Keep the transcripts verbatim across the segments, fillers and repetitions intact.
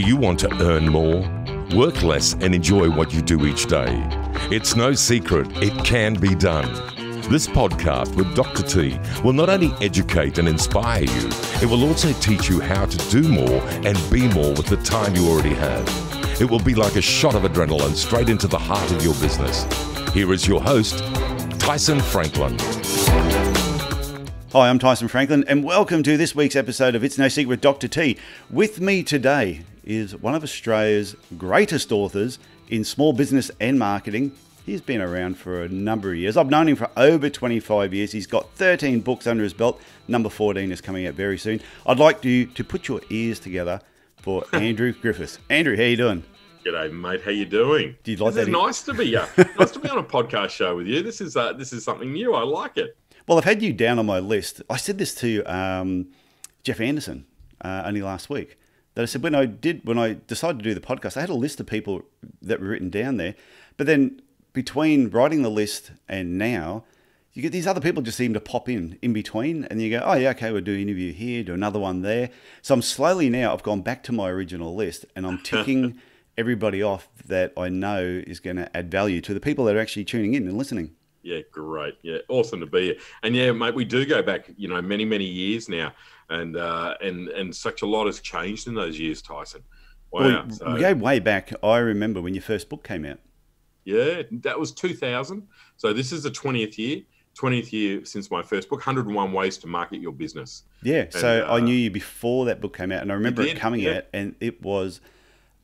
Do you want to earn more, work less, and enjoy what you do each day? It's no secret, it can be done. This podcast with Doctor T will not only educate and inspire you, it will also teach you how to do more and be more with the time you already have. It will be like a shot of adrenaline straight into the heart of your business. Here is your host, Tyson Franklin. Hi, I'm Tyson Franklin and welcome to this week's episode of It's No Secret with Doctor T. With me today is one of Australia's greatest authors in small business and marketing. He's been around for a number of years. I've known him for over twenty-five years. He's got thirteen books under his belt. Number fourteen is coming out very soon. I'd like you to put your ears together for Andrew Griffiths. Andrew, how you doing? G'day, mate. How you doing? Do you like this that? It's nice to be uh, nice to be on a podcast show with you. This is uh, this is something new. I like it. Well, I've had you down on my list. I said this to um, Jeff Anderson uh, only last week. That I said when I did when I decided to do the podcast, I had a list of people that were written down there, but then. Between writing the list and now, you get these other people just seem to pop in in between, and you go, oh yeah, okay, we'll do an interview here, do another one there. So I'm slowly now, I've gone back to my original list, and I'm ticking everybody off that I know is going to add value to the people that are actually tuning in and listening. Yeah, great. Yeah, awesome to be here. And yeah, mate, we do go back, you know, many, many years now, and uh, and and such a lot has changed in those years, Tyson. Wow. Well, so. We go way back. I remember when your first book came out. Yeah, that was two thousand. So this is the twentieth year, twentieth year since my first book, one hundred and one ways to Market Your Business. Yeah, and, so uh, I knew you before that book came out, and I remember it, did, it coming yeah. out, and it was,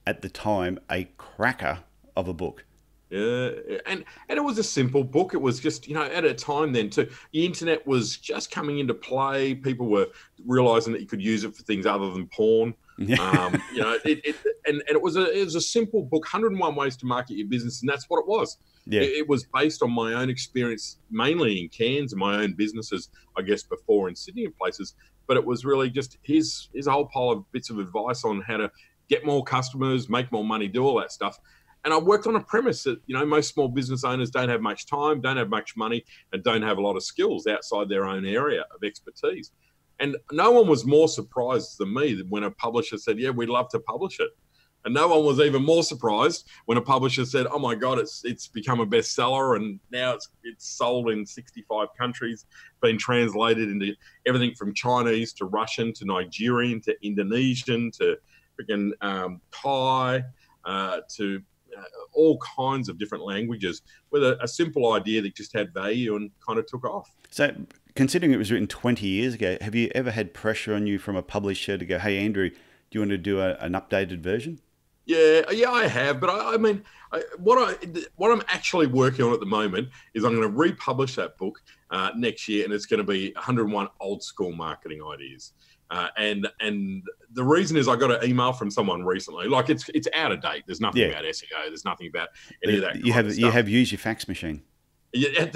at the time, a cracker of a book. Yeah, and, and it was a simple book. It was just, you know, at a time then too, the internet was just coming into play. People were realising that you could use it for things other than porn. um, you know, it, it, and, and it was a it was a simple book, one hundred and one ways to Market Your Business, and that's what it was. Yeah. It, it was based on my own experience, mainly in Cairns and my own businesses, I guess, before in Sydney and places. But it was really just here's here's a whole pile of bits of advice on how to get more customers, make more money, do all that stuff. And I worked on a premise that, you know, most small business owners don't have much time, don't have much money, and don't have a lot of skills outside their own area of expertise. And no one was more surprised than me when a publisher said, yeah, we'd love to publish it. And no one was even more surprised when a publisher said, oh, my God, it's it's become a bestseller. And now it's it's sold in sixty-five countries, been translated into everything from Chinese to Russian to Nigerian to Indonesian to freaking um, Thai uh, to uh, all kinds of different languages with a, a simple idea that just had value and kind of took off. So. Considering it was written twenty years ago, have you ever had pressure on you from a publisher to go, hey, Andrew, do you want to do a, an updated version? Yeah, yeah, I have. But I, I mean, I, what, I, what I'm actually working on at the moment is I'm going to republish that book uh, next year, and it's going to be one hundred and one old school marketing ideas. Uh, and and the reason is I got an email from someone recently. Like, it's it's out of date. There's nothing yeah. about S E O. There's nothing about any of that kind you have, of stuff. You have used your fax machine. Yeah,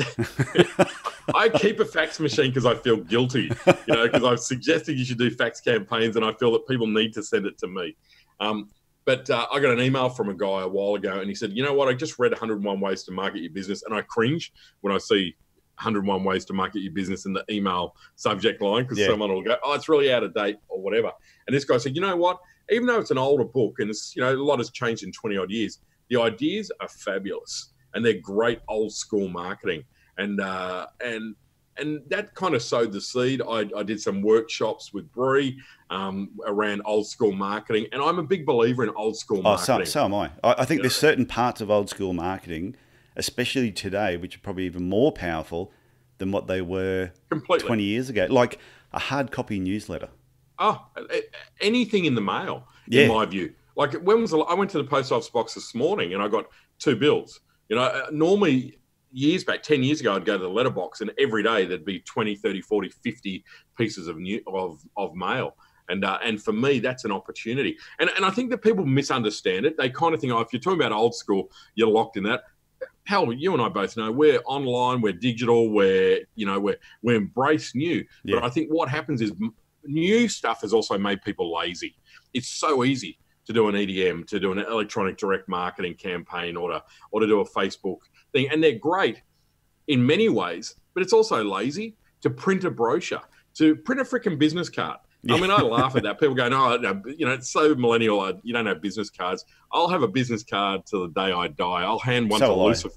I keep a fax machine because I feel guilty, you know, because I've suggested you should do fax campaigns and I feel that people need to send it to me. Um, but uh, I got an email from a guy a while ago and he said, you know what, I just read one hundred and one ways to Market Your Business, and I cringe when I see one hundred and one ways to Market Your Business in the email subject line because yeah. someone will go, oh, it's really out of date or whatever. And this guy said, you know what, even though it's an older book and it's, you know, a lot has changed in twenty odd years, the ideas are fabulous. And they're great old school marketing. And uh, and and that kind of sowed the seed. I, I did some workshops with Bree um, around old school marketing. And I'm a big believer in old school marketing. Oh, so, so am I. I, I think yeah. there's certain parts of old school marketing, especially today, which are probably even more powerful than what they were Completely. twenty years ago. Like a hard copy newsletter. Oh, anything in the mail, yeah. in my view. Like when was the, I went to the post office box this morning and I got two bills. You know, normally years back, ten years ago, I'd go to the letterbox and every day there'd be twenty, thirty, forty, fifty pieces of new, of, of mail. And uh, and for me, that's an opportunity. And and I think that people misunderstand it. They kind of think, oh, if you're talking about old school, you're locked in that. Hell, you and I both know we're online, we're digital, we're, you know, we're, we embrace new. Yeah. But I think what happens is new stuff has also made people lazy. It's so easy to do an E D M, to do an electronic direct marketing campaign, or to, or to do a Facebook thing. And they're great in many ways, but it's also lazy to print a brochure, to print a freaking business card. Yeah. I mean, I laugh at that. People go, no, no, you know, it's so millennial. I, you don't have business cards. I'll have a business card till the day I die. I'll hand one so to Lucifer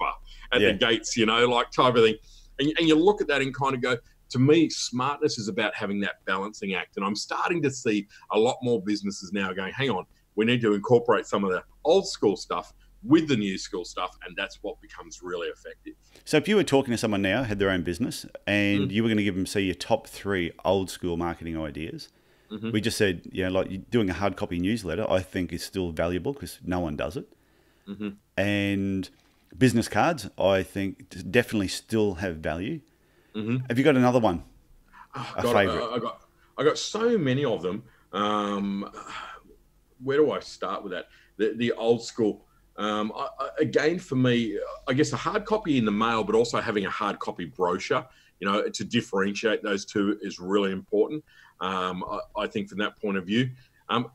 at yeah. the gates, you know, like type of thing. And, and you look at that and kind of go, to me, smartness is about having that balancing act. And I'm starting to see a lot more businesses now going, hang on, we need to incorporate some of the old school stuff with the new school stuff, and that's what becomes really effective. So if you were talking to someone now, had their own business, and mm-hmm. you were going to give them, say, your top three old school marketing ideas, mm-hmm. we just said, you know, like doing a hard copy newsletter, I think is still valuable because no one does it. Mm-hmm. And business cards, I think definitely still have value. Mm-hmm. Have you got another one? Oh, a got, favorite? Uh, I, got, I got so many of them. Um, where do I start with that? The, the old school... Um, I, I, again, for me, I guess a hard copy in the mail, but also having a hard copy brochure, you know, to differentiate those two is really important. Um, I, I think from that point of view, um,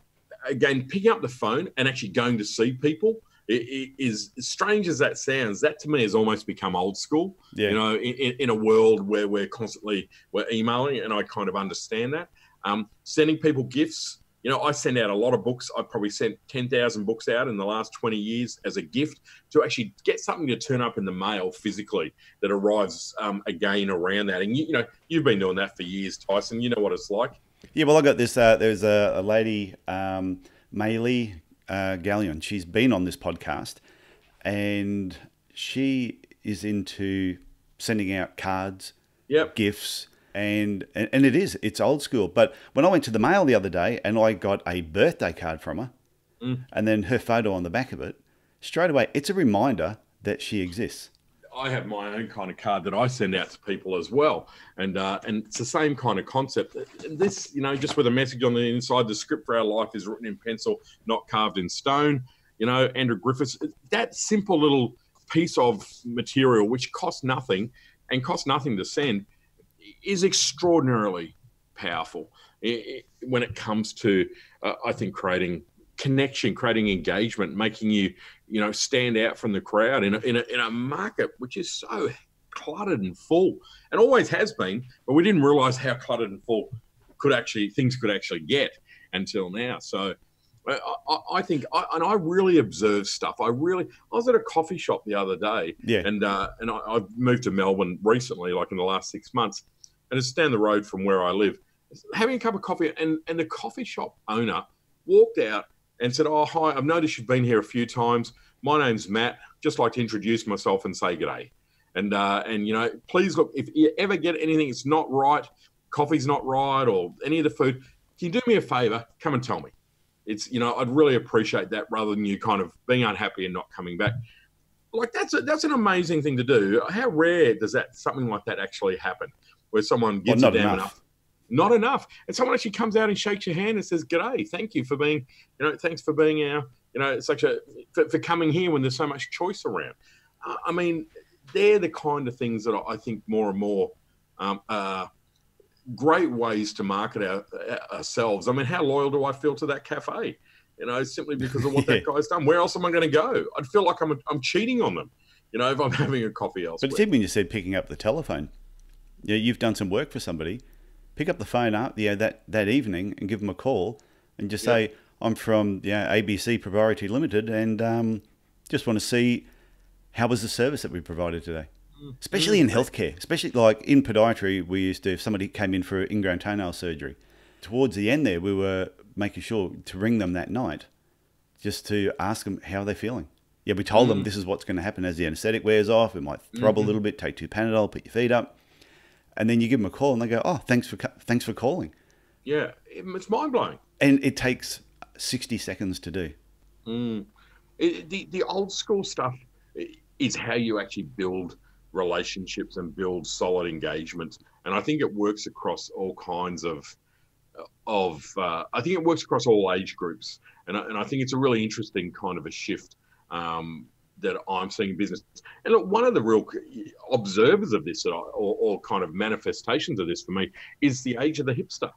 again, picking up the phone and actually going to see people it, it is, as strange as that sounds, that to me has almost become old school, yeah. you know, in, in a world where we're constantly, we're emailing, and I kind of understand that. Um, sending people gifts. You know, I send out a lot of books. I probably sent ten thousand books out in the last twenty years as a gift, to actually get something to turn up in the mail physically that arrives um, again around that. And, you, you know, you've been doing that for years, Tyson. You know what it's like. Yeah, well, I got this. Uh, there's a, a lady, um, Maylee uh, Gallion. She's been on this podcast, and she is into sending out cards, yep. gifts. And, and and it is, it's old school. But when I went to the mail the other day and I got a birthday card from her mm. and then her photo on the back of it, straight away, it's a reminder that she exists. I have my own kind of card that I send out to people as well. And uh, and it's the same kind of concept. This, you know, just with a message on the inside, the script for our life is written in pencil, not carved in stone. You know, Andrew Griffiths, that simple little piece of material, which costs nothing and costs nothing to send, is extraordinarily powerful when it comes to, uh, I think, creating connection, creating engagement, making you, you know, stand out from the crowd in a, in a, in a market which is so cluttered and full, and always has been, but we didn't realize how cluttered and full could actually, things could actually get until now. So I, I, I think, I, and I really observe stuff. I really, I was at a coffee shop the other day, yeah. and, uh, and I, I've moved to Melbourne recently, like in the last six months. And it's down the road from where I live, having a cup of coffee. And, and the coffee shop owner walked out and said, oh, hi, I've noticed you've been here a few times. My name's Matt. Just like to introduce myself and say good day. And, uh, and you know, please look, if you ever get anything that's not right, coffee's not right or any of the food, can you do me a favor? Come and tell me. It's, you know, I'd really appreciate that, rather than you kind of being unhappy and not coming back. Like that's a, that's an amazing thing to do. How rare does that, something like that actually happen? Where someone gives well, you damn enough. enough, not enough, and someone actually comes out and shakes your hand and says, "G'day, thank you for being, you know, thanks for being our, you know, such a for, for coming here when there's so much choice around." Uh, I mean, they're the kind of things that I think more and more um, are great ways to market our, ourselves. I mean, how loyal do I feel to that cafe? You know, simply because of what yeah. that guy's done. Where else am I going to go? I'd feel like I'm I'm cheating on them. You know, if I'm having a coffee elsewhere. But it's even when you said picking up the telephone. Yeah, you've done some work for somebody. Pick up the phone up, yeah, that that evening, and give them a call, and just yep. say, "I'm from yeah A B C Priority Limited, and um, just want to see how was the service that we provided today." Mm-hmm. Especially in healthcare, especially like in podiatry, we used to if somebody came in for ingrown toenail surgery. Towards the end, there we were making sure to ring them that night, just to ask them how are they feeling. Yeah, we told mm-hmm. them this is what's going to happen as the anaesthetic wears off. It might throb mm-hmm. a little bit. Take two Panadol. Put your feet up. And then you give them a call and they go, oh, thanks for thanks for calling. Yeah, it's mind-blowing. And it takes sixty seconds to do. Mm. It, the, the old school stuff is how you actually build relationships and build solid engagement. And I think it works across all kinds of, of uh, I think it works across all age groups. And I, and I think it's a really interesting kind of a shift um, that I'm seeing in business. And look, one of the real observers of this, or, or kind of manifestations of this for me, is the age of the hipster.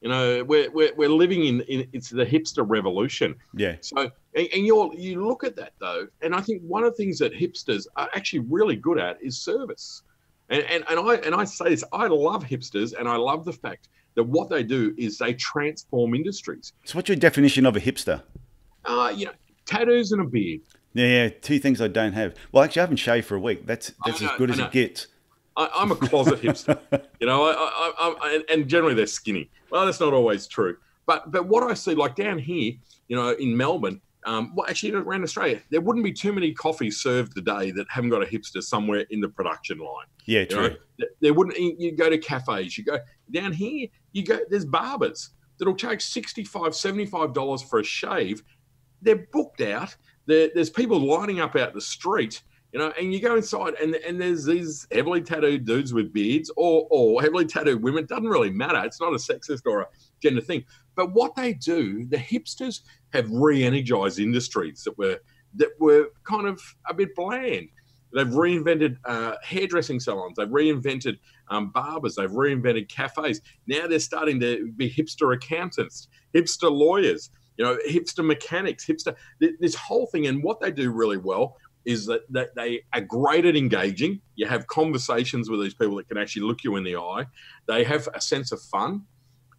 You know, we're, we're, we're living in, in, it's the hipster revolution. Yeah. So, and, and you're, you look at that though, and I think one of the things that hipsters are actually really good at is service. And, and, and, I, and I say this, I love hipsters, and I love the fact that what they do is they transform industries. So what's your definition of a hipster? Uh, you know, tattoos and a beard. Yeah, yeah, two things I don't have. Well, actually, I haven't shaved for a week. That's that's know, as good as it gets. I, I'm a closet hipster. You know, I, I, I, and generally they're skinny. Well, that's not always true. But but what I see, like down here, you know, in Melbourne, um, well, actually around Australia, there wouldn't be too many coffees served today that haven't got a hipster somewhere in the production line. Yeah, true. You know, there wouldn't. You go to cafes. You go down here. You go. There's barbers that'll charge sixty-five dollars, seventy-five dollars for a shave. They're booked out. There, there's people lining up out the street, you know, and you go inside and, and there's these heavily tattooed dudes with beards or, or heavily tattooed women. It doesn't really matter. It's not a sexist or a gender thing. But what they do, the hipsters have re-energized industries that were that were kind of a bit bland. They've reinvented uh, hairdressing salons. They've reinvented um, barbers. They've reinvented cafes. Now they're starting to be hipster accountants, hipster lawyers. You know, hipster mechanics, hipster, this whole thing. And what they do really well is that, that they are great at engaging. You have conversations with these people that can actually look you in the eye. They have a sense of fun.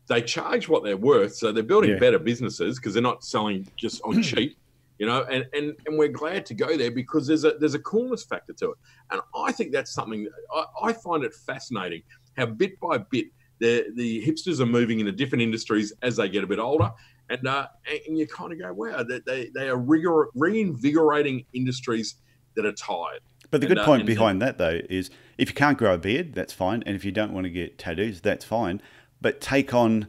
They charge what they're worth. So they're building yeah. better businesses because they're not selling just on cheap, you know, and, and, and we're glad to go there because there's a, there's a coolness factor to it. And I think that's something, I, I find it fascinating how bit by bit the, the hipsters are moving into different industries as they get a bit older. And, uh, and you kind of go, wow, they, they are rigor, reinvigorating industries that are tired. But the good and, point uh, behind that, though, is if you can't grow a beard, that's fine. And if you don't want to get tattoos, that's fine. But take on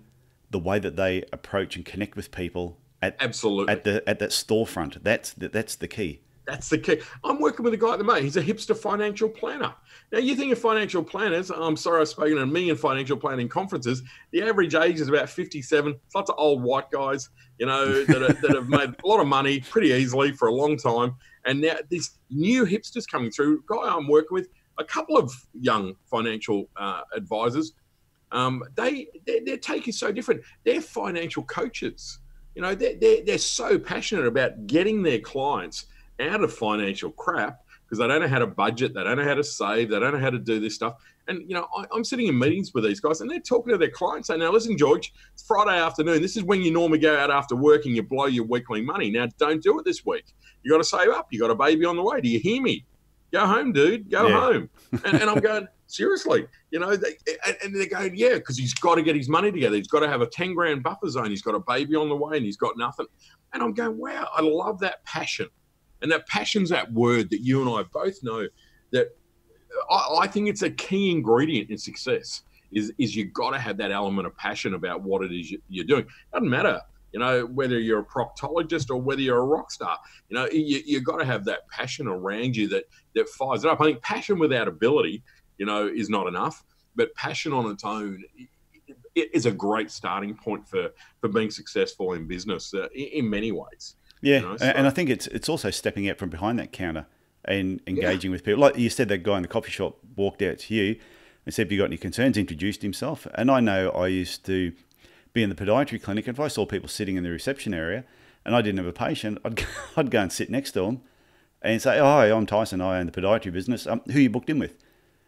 the way that they approach and connect with people at, absolutely. at, the, at that storefront. That's the, that's the key. That's the key. I'm working with a guy at the moment. He's a hipster financial planner. Now, you think of financial planners. I'm sorry, I've spoken at a million financial planning conferences. The average age is about fifty-seven. It's lots of old white guys, you know, that, are, that have made a lot of money pretty easily for a long time. And now this new hipster's coming through. Guy I'm working with, a couple of young financial uh, advisors, um, they their, their take is so different. They're financial coaches. You know, they're, they're, they're so passionate about getting their clients out of financial crap because they don't know how to budget, they don't know how to save, they don't know how to do this stuff. And, you know, I, I'm sitting in meetings with these guys and they're talking to their clients saying, now listen, George, it's Friday afternoon. This is when you normally go out after work and you blow your weekly money. Now, don't do it this week. You got to save up. You got a baby on the way. Do you hear me? Go home, dude. Go yeah. home. And, and I'm going, seriously, you know, they, and they're going, yeah, because he's got to get his money together. He's got to have a ten grand buffer zone. He's got a baby on the way and he's got nothing. And I'm going, wow, I love that passion. And that passion's that word that you and I both know that I, I think it's a key ingredient in success is, is you've got to have that element of passion about what it is you're doing. Doesn't matter, you know, whether you're a proctologist or whether you're a rock star, you know, you, you've got to have that passion around you that, that fires it up. I think passion without ability, you know, is not enough, but passion on its own it is a great starting point for, for being successful in business uh, in, in many ways. Yeah, you know, so. And I think it's it's also stepping out from behind that counter and engaging yeah. with people. Like you said, that guy in the coffee shop walked out to you and said, have you got any concerns? Introduced himself. And I know I used to be in the podiatry clinic, and if I saw people sitting in the reception area and I didn't have a patient, I'd go, I'd go and sit next to them and say, oh, hi, I'm Tyson, I own the podiatry business. Um, who are you booked in with?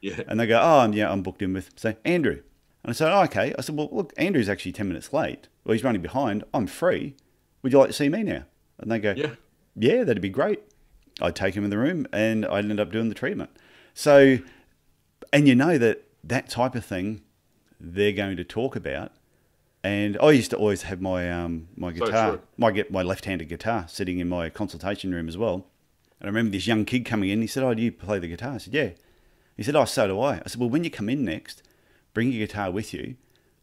Yeah. And they go, oh, I'm, yeah, I'm booked in with, say, Andrew. And I said, oh, okay. I said, well, look, Andrew's actually ten minutes late. Well, he's running behind. I'm free. Would you like to see me now? And they go, yeah. yeah, that'd be great. I'd take him in the room and I'd end up doing the treatment. So, and you know that that type of thing they're going to talk about. And I used to always have my um, my guitar, so my get my left-handed guitar sitting in my consultation room as well. And I remember this young kid coming in. He said, oh, do you play the guitar? I said, yeah. He said, oh, so do I. I said, well, when you come in next, bring your guitar with you.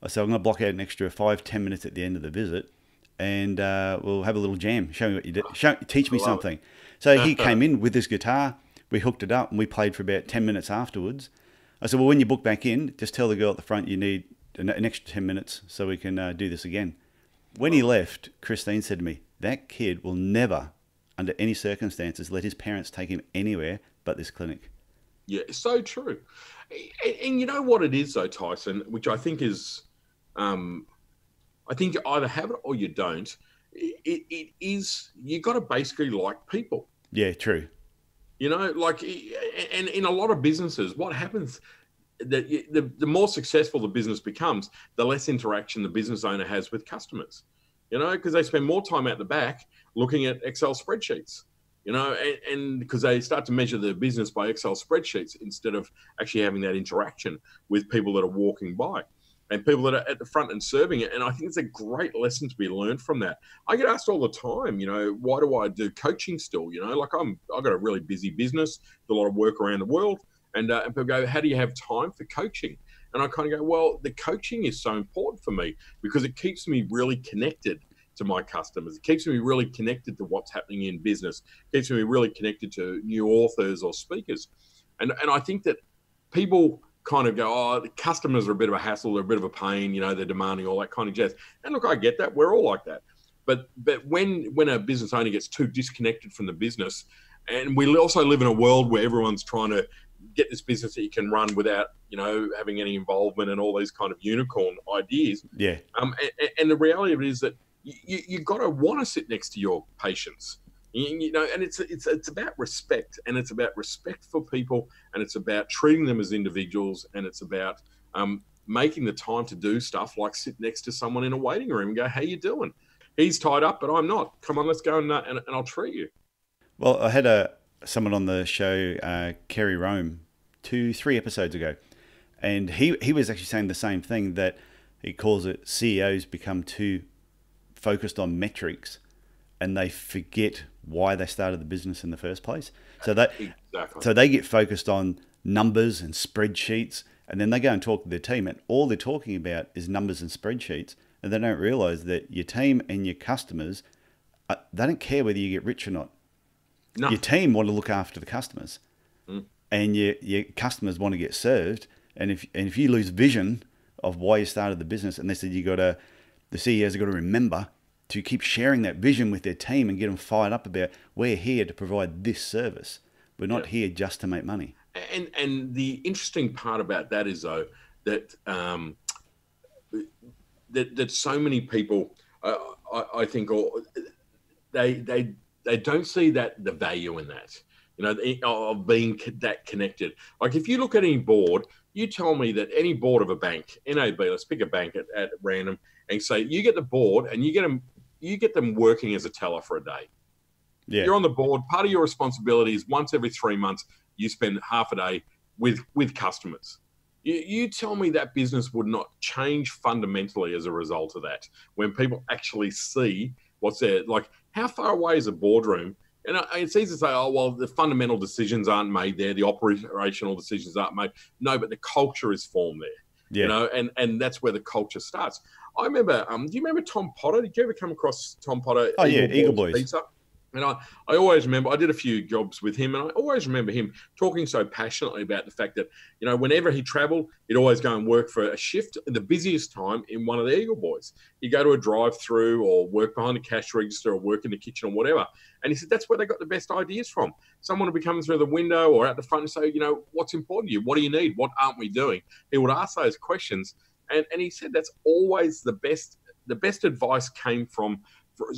I said, I'm going to block out an extra five, ten minutes at the end of the visit. And uh, we'll have a little jam. Show me what you did. Show, teach me something. It. So he came in with his guitar. We hooked it up and we played for about ten minutes afterwards. I said, well, when you book back in, just tell the girl at the front you need an, an extra ten minutes so we can uh, do this again. When he left, Christine said to me, that kid will never, under any circumstances, let his parents take him anywhere but this clinic. Yeah, it's so true. And, and you know what it is, though, Tyson, which I think is... Um, I think you either have it or you don't. It, it is, you got to basically like people. Yeah, true. You know, like, and in a lot of businesses, what happens, that the, the more successful the business becomes, the less interaction the business owner has with customers, you know, because they spend more time out the back looking at Excel spreadsheets, you know, and because they start to measure their business by Excel spreadsheets instead of actually having that interaction with people that are walking by and people that are at the front and serving it. And I think it's a great lesson to be learned from that. I get asked all the time, you know, why do I do coaching still? You know, like I'm, I've got a really busy business, do a lot of work around the world. And, uh, and people go, how do you have time for coaching? And I kind of go, well, the coaching is so important for me because it keeps me really connected to my customers. It keeps me really connected to what's happening in business. It keeps me really connected to new authors or speakers. And, and I think that people kind of go, oh, the customers are a bit of a hassle, they're a bit of a pain, you know, they're demanding, all that kind of jazz. And look, I get that. We're all like that. But but when, when a business owner gets too disconnected from the business, and we also live in a world where everyone's trying to get this business that you can run without, you know, having any involvement and all these kind of unicorn ideas. Yeah. Um. And, and the reality of it is that you you got to want to sit next to your patients, you, you know. And it's it's it's about respect, and it's about respect for people, and it's about treating them as individuals, and it's about um making the time to do stuff like sit next to someone in a waiting room and go, "How you doing? He's tied up, but I'm not. Come on, let's go and uh, and, and I'll treat you." Well, I had a someone on the show, uh, Carey Rome, two, three episodes ago. And he, he was actually saying the same thing, that he calls it C E Os become too focused on metrics and they forget why they started the business in the first place. So that, exactly. So they get focused on numbers and spreadsheets, and then they go and talk to their team, and all they're talking about is numbers and spreadsheets. And they don't realize that your team and your customers, uh, they don't care whether you get rich or not. No. Your team want to look after the customers, mm. and your, your customers want to get served. And if and if you lose vision of why you started the business, and they said you got to, the C E Os have got to remember to keep sharing that vision with their team and get them fired up about, we're here to provide this service. We're not yeah. here just to make money. And and the interesting part about that is though that um, that that so many people uh, I, I think or they they. They don't see that the value in that, you know, of being that connected. Like if you look at any board, you tell me that any board of a bank, N A B, let's pick a bank at, at random, and say you get the board and you get them, you get them working as a teller for a day. Yeah. You're on the board. Part of your responsibility is once every three months, you spend half a day with with customers. You, you tell me that business would not change fundamentally as a result of that when people actually see what's there. Like, how far away is a boardroom? And it's easy to say, oh, well, the fundamental decisions aren't made there. The operational decisions aren't made. No, but the culture is formed there, yeah. you know, and, and that's where the culture starts. I remember, um, do you remember Tom Potter? Did you ever come across Tom Potter? Oh, Eagle yeah, Boys, Eagle Boys. Pizza? And I, I always remember, I did a few jobs with him, and I always remember him talking so passionately about the fact that, you know, whenever he traveled, he'd always go and work for a shift in the busiest time in one of the Eagle Boys. He'd go to a drive-through or work behind a cash register or work in the kitchen or whatever. And he said that's where they got the best ideas from. Someone would be coming through the window or out the front and say, you know, what's important to you? What do you need? What aren't we doing? He would ask those questions. And, and he said that's always the best. The best advice came from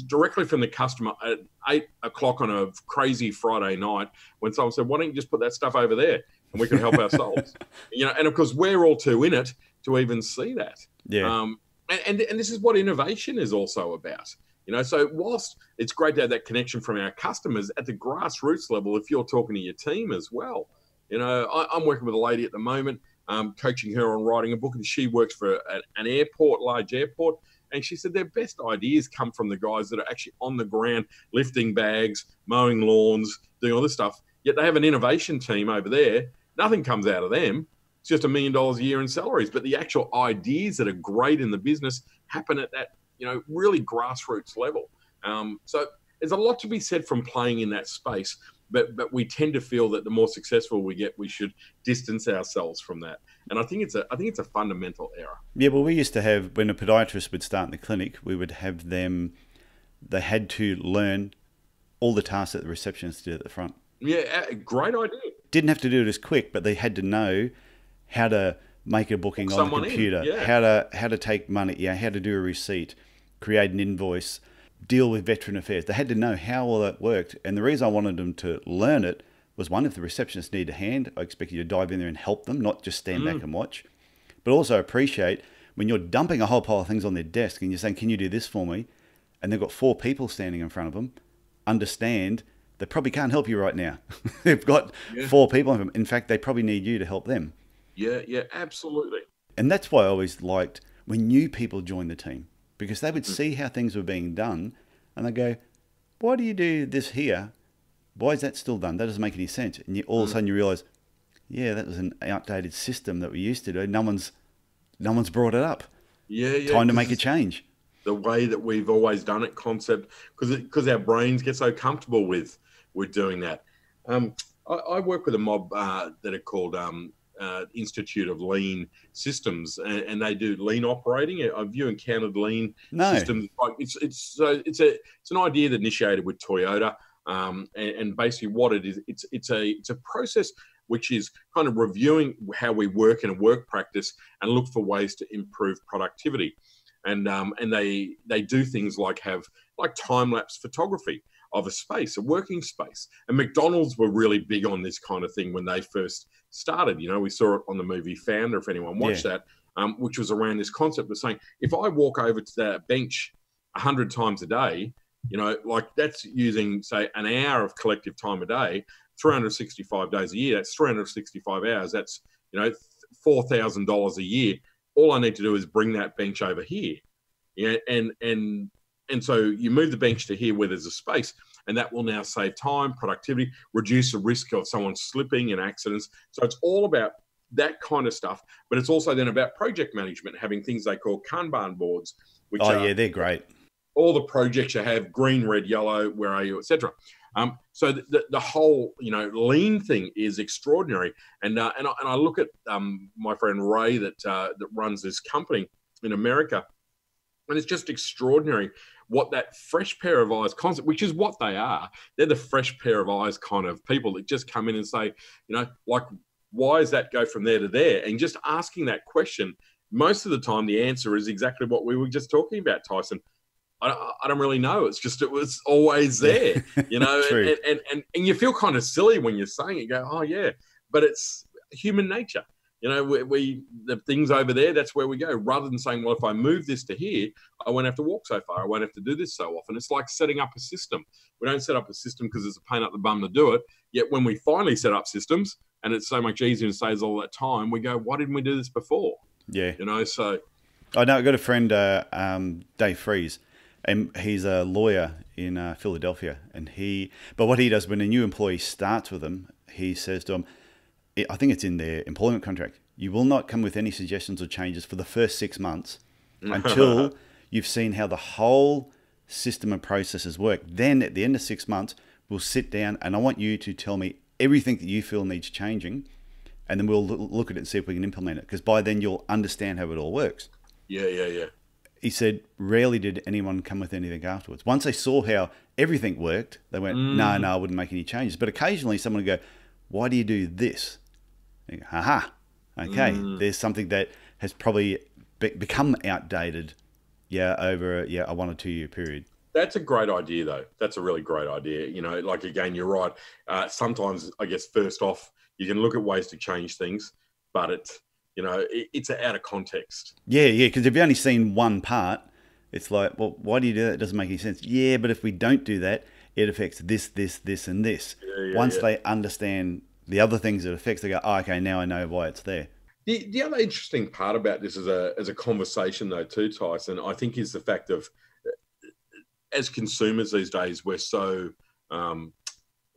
directly from the customer at eight o'clock on a crazy Friday night when someone said, why don't you just put that stuff over there and we can help ourselves, you know? And of course we're all too in it to even see that. Yeah. Um, and, and, and this is what innovation is also about, you know? So whilst it's great to have that connection from our customers at the grassroots level, if you're talking to your team as well, you know, I, I'm working with a lady at the moment, um, coaching her on writing a book, and she works for a, an airport, large airport. And she said their best ideas come from the guys that are actually on the ground, lifting bags, mowing lawns, doing all this stuff. Yet they have an innovation team over there. Nothing comes out of them. It's just a million dollars a year in salaries. But the actual ideas that are great in the business happen at that, you know, really grassroots level. Um, so there's a lot to be said from playing in that space. But but we tend to feel that the more successful we get, we should distance ourselves from that. And I think it's a I think it's a fundamental error. Yeah, well, we used to have, when a podiatrist would start in the clinic, we would have them, they had to learn all the tasks that the receptionist did at the front. Yeah, great idea. Didn't have to do it as quick, but they had to know how to make a booking Book on the computer, yeah. how to how to take money, yeah, how to do a receipt, create an invoice, deal with veteran affairs. They had to know how all that worked. And the reason I wanted them to learn it was one, if the receptionist needed a hand, I expect you to dive in there and help them, not just stand mm. back and watch. But also appreciate when you're dumping a whole pile of things on their desk and you're saying, can you do this for me? And they've got four people standing in front of them. Understand they probably can't help you right now. They've got yeah. four people. In, in fact, they probably need you to help them. Yeah, yeah, absolutely. And that's why I always liked when new people joined the team, because they would mm. see how things were being done and they go, why do you do this here? Why is that still done? That doesn't make any sense. And you, all mm. of a sudden you realize, yeah, that was an outdated system that we used to do. No one's, no one's brought it up. Yeah, yeah. Time to make a change. The way that we've always done it concept, because because our brains get so comfortable with with doing that. Um, I, I work with a mob uh, that are called um, uh, Institute of Lean Systems, and, and they do lean operating. Have you encountered lean no. systems? Like it's it's so it's a it's an idea that initiated with Toyota, um, and, and basically what it is, it's it's a it's a process which is kind of reviewing how we work in a work practice and look for ways to improve productivity. And um, and they they do things like have like time lapse photography of a space, a working space. And McDonald's were really big on this kind of thing when they first started. You know, we saw it on the movie Founder, if anyone watched yeah. that, um, which was around this concept of saying, if I walk over to that bench a hundred times a day, you know, like that's using say an hour of collective time a day, three hundred sixty-five days a year. That's three hundred sixty-five hours. That's, you know, four thousand dollars a year. All I need to do is bring that bench over here. Yeah, and and and so you move the bench to here where there's a space, and that will now save time, productivity, reduce the risk of someone slipping and accidents. So it's all about that kind of stuff, but it's also then about project management, having things they call Kanban boards. Which oh, are, yeah, they're great. All the projects you have, green, red, yellow, where are you, et cetera. Um, so the, the whole, you know, lean thing is extraordinary. And uh, and, I, and I look at um, my friend Ray that, uh, that runs this company in America, and it's just extraordinary what that fresh pair of eyes concept, which is what they are. They're the fresh pair of eyes kind of people that just come in and say, you know, like, why does that go from there to there? And just asking that question, most of the time the answer is exactly what we were just talking about, Tyson. I, I don't really know. It's just, it was always there, you know, and, and, and, and you feel kind of silly when you're saying it. You go, oh yeah, but it's human nature. You know, we, we, the things over there, that's where we go, rather than saying, well, if I move this to here, I won't have to walk so far. I won't have to do this so often. It's like setting up a system. We don't set up a system because it's a pain up the bum to do it. Yet when we finally set up systems and it's so much easier and saves all that time, we go, why didn't we do this before? Yeah. You know, so. I know, I've got a friend, uh, um, Dave Freeze. And he's a lawyer in uh, Philadelphia, and he. But what he does when a new employee starts with him, he says to him, "I think it's in their employment contract. You will not come with any suggestions or changes for the first six months until you've seen how the whole system and processes work. Then, at the end of six months, we'll sit down, and I want you to tell me everything that you feel needs changing, and then we'll look at it and see if we can implement it. Because by then, you'll understand how it all works." Yeah, yeah, yeah. He said, rarely did anyone come with anything afterwards. Once they saw how everything worked, they went, mm. no, no, I wouldn't make any changes. But occasionally someone would go, why do you do this? And you go, aha, okay, mm. there's something that has probably be become outdated yeah, over yeah, a one or two year period. That's a great idea though. That's a really great idea. You know, like again, you're right. Uh, sometimes I guess first off, you can look at ways to change things, but it's, you know, it's out of context. Yeah, yeah, because if you've only seen one part, it's like, well, why do you do that? It doesn't make any sense. Yeah, but if we don't do that, it affects this, this, this, and this. Yeah, yeah, Once yeah. they understand the other things it affects, they go, oh, okay, now I know why it's there. The, the other interesting part about this as a, as a conversation, though, too, Tyson, I think is the fact of, as consumers these days, we're so, um,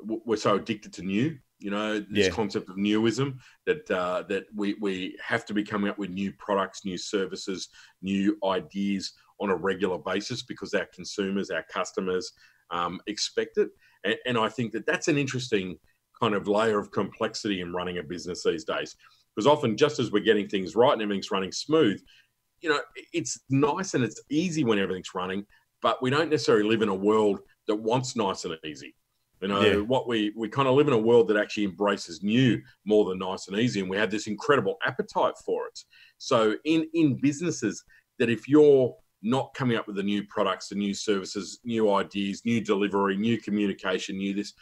we're so addicted to new. You know, this yeah. concept of newism, that uh, that we, we have to be coming up with new products, new services, new ideas on a regular basis because our consumers, our customers um, expect it. And, and I think that that's an interesting kind of layer of complexity in running a business these days. Because often just as we're getting things right and everything's running smooth, you know, it's nice and it's easy when everything's running, but we don't necessarily live in a world that wants nice and easy. You know, yeah. what we, we kind of live in a world that actually embraces new more than nice and easy. And we have this incredible appetite for it. So in, in businesses that if you're not coming up with the new products, the new services, new ideas, new delivery, new communication, new this,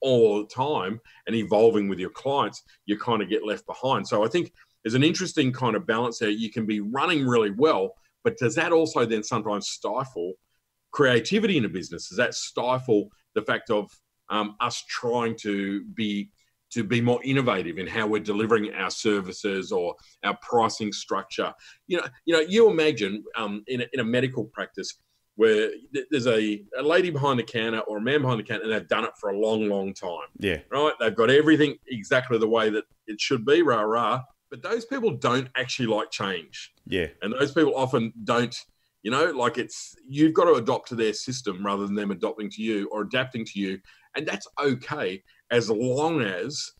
all the time and evolving with your clients, you kind of get left behind. So I think there's an interesting kind of balance there. You can be running really well, but does that also then sometimes stifle creativity in a business? Does that stifle the fact of um, us trying to be to be more innovative in how we're delivering our services or our pricing structure? You know, you know, you imagine um, in, a, in a medical practice where there's a, a lady behind the counter or a man behind the counter, and they've done it for a long, long time. Yeah. Right? They've got everything exactly the way that it should be, rah, rah. But those people don't actually like change. Yeah. And those people often don't, you know, like it's, you've got to adopt to their system rather than them adopting to you or adapting to you. And that's okay, as long as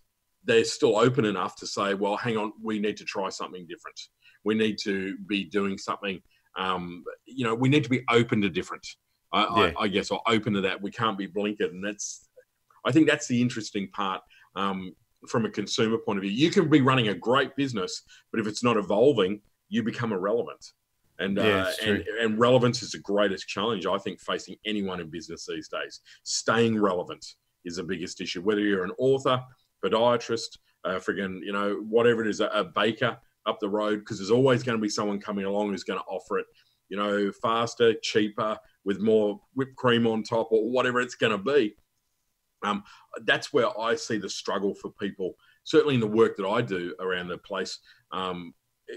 they're still open enough to say, well, hang on, we need to try something different. We need to be doing something, um, you know, we need to be open to different, I, yeah. I, I guess, or open to that. We can't be blinkered. And that's, I think that's the interesting part um, from a consumer point of view. You can be running a great business, but if it's not evolving, you become irrelevant. And, yeah, uh, and and relevance is the greatest challenge, I think, facing anyone in business these days. Staying relevant is the biggest issue, whether you're an author, podiatrist, uh, friggin', you know, whatever it is, a, a baker up the road, because there's always going to be someone coming along who's going to offer it, you know, faster, cheaper, with more whipped cream on top or whatever it's going to be. Um, that's where I see the struggle for people, certainly in the work that I do around the place. Um,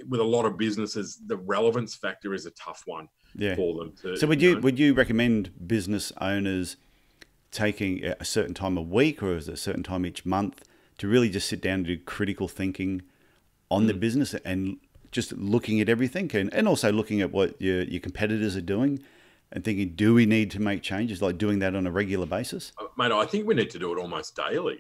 with a lot of businesses, the relevance factor is a tough one yeah. for them. To, so would you, you know, would you recommend business owners taking a certain time a week or a certain time each month to really just sit down and do critical thinking on mm. the business and just looking at everything and, and also looking at what your, your competitors are doing and thinking, do we need to make changes, like doing that on a regular basis? Uh, mate, I think we need to do it almost daily.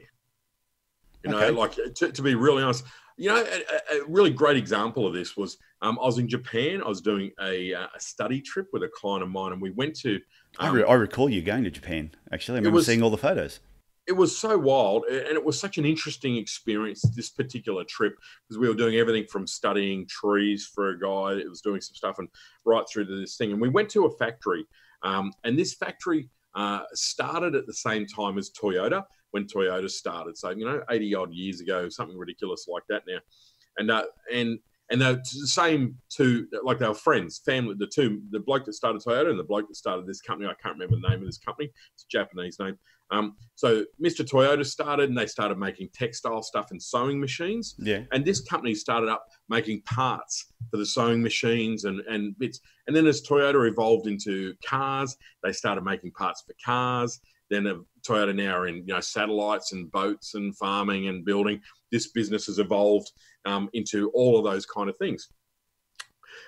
You okay. know, like to, to be really honest, you know, a, a really great example of this was um, I was in Japan. I was doing a, a study trip with a client of mine, and we went to. Um, I, re I recall you going to Japan. Actually, I remember was, seeing all the photos. It was so wild, and it was such an interesting experience. This particular trip, because we were doing everything from studying trees for a guy that was doing some stuff, and right through to this thing. And we went to a factory, um, and this factory uh, started at the same time as Toyota. When Toyota started, so you know, eighty odd years ago, something ridiculous like that now, and uh, and and the same two, like they were friends, family. The two, the bloke that started Toyota and the bloke that started this company, I can't remember the name of this company. It's a Japanese name. Um, so Mister Toyota started, and they started making textile stuff and sewing machines. Yeah. And this company started up making parts for the sewing machines and and bits. And then as Toyota evolved into cars, they started making parts for cars. Then Toyota now are in, you know, satellites and boats and farming and building. This business has evolved um, into all of those kind of things.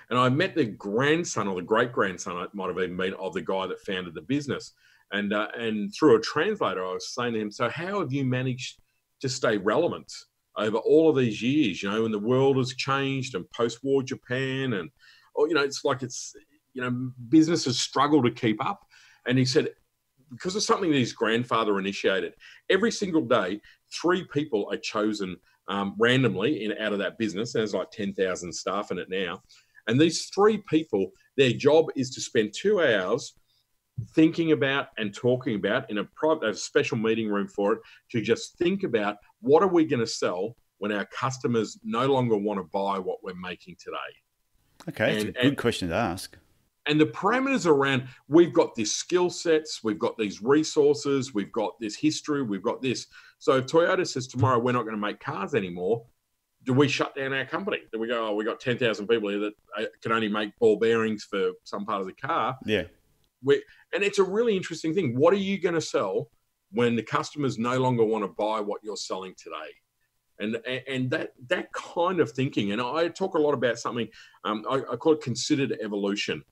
And I met the grandson or the great-grandson, it might have even been, of the guy that founded the business. And, uh, and through a translator, I was saying to him, so how have you managed to stay relevant over all of these years, you know, when the world has changed and post-war Japan and, oh, you know, it's like it's, you know, businesses struggle to keep up. And he said, because of something that his grandfather initiated, every single day, three people are chosen um, randomly in out of that business. And there's like ten thousand staff in it now. And these three people, their job is to spend two hours thinking about and talking about in a private, a special meeting room for it, to just think about what are we going to sell when our customers no longer want to buy what we're making today? Okay, and, it's a good and, question to ask. And the parameters around, we've got these skill sets, we've got these resources, we've got this history, we've got this. So if Toyota says tomorrow we're not going to make cars anymore, do we shut down our company? Do we go, oh, we got ten thousand people here that can only make ball bearings for some part of the car? Yeah. We, and it's a really interesting thing. What are you going to sell when the customers no longer want to buy what you're selling today? And, and that, that kind of thinking, and I talk a lot about something, um, I, I call it considered evolution.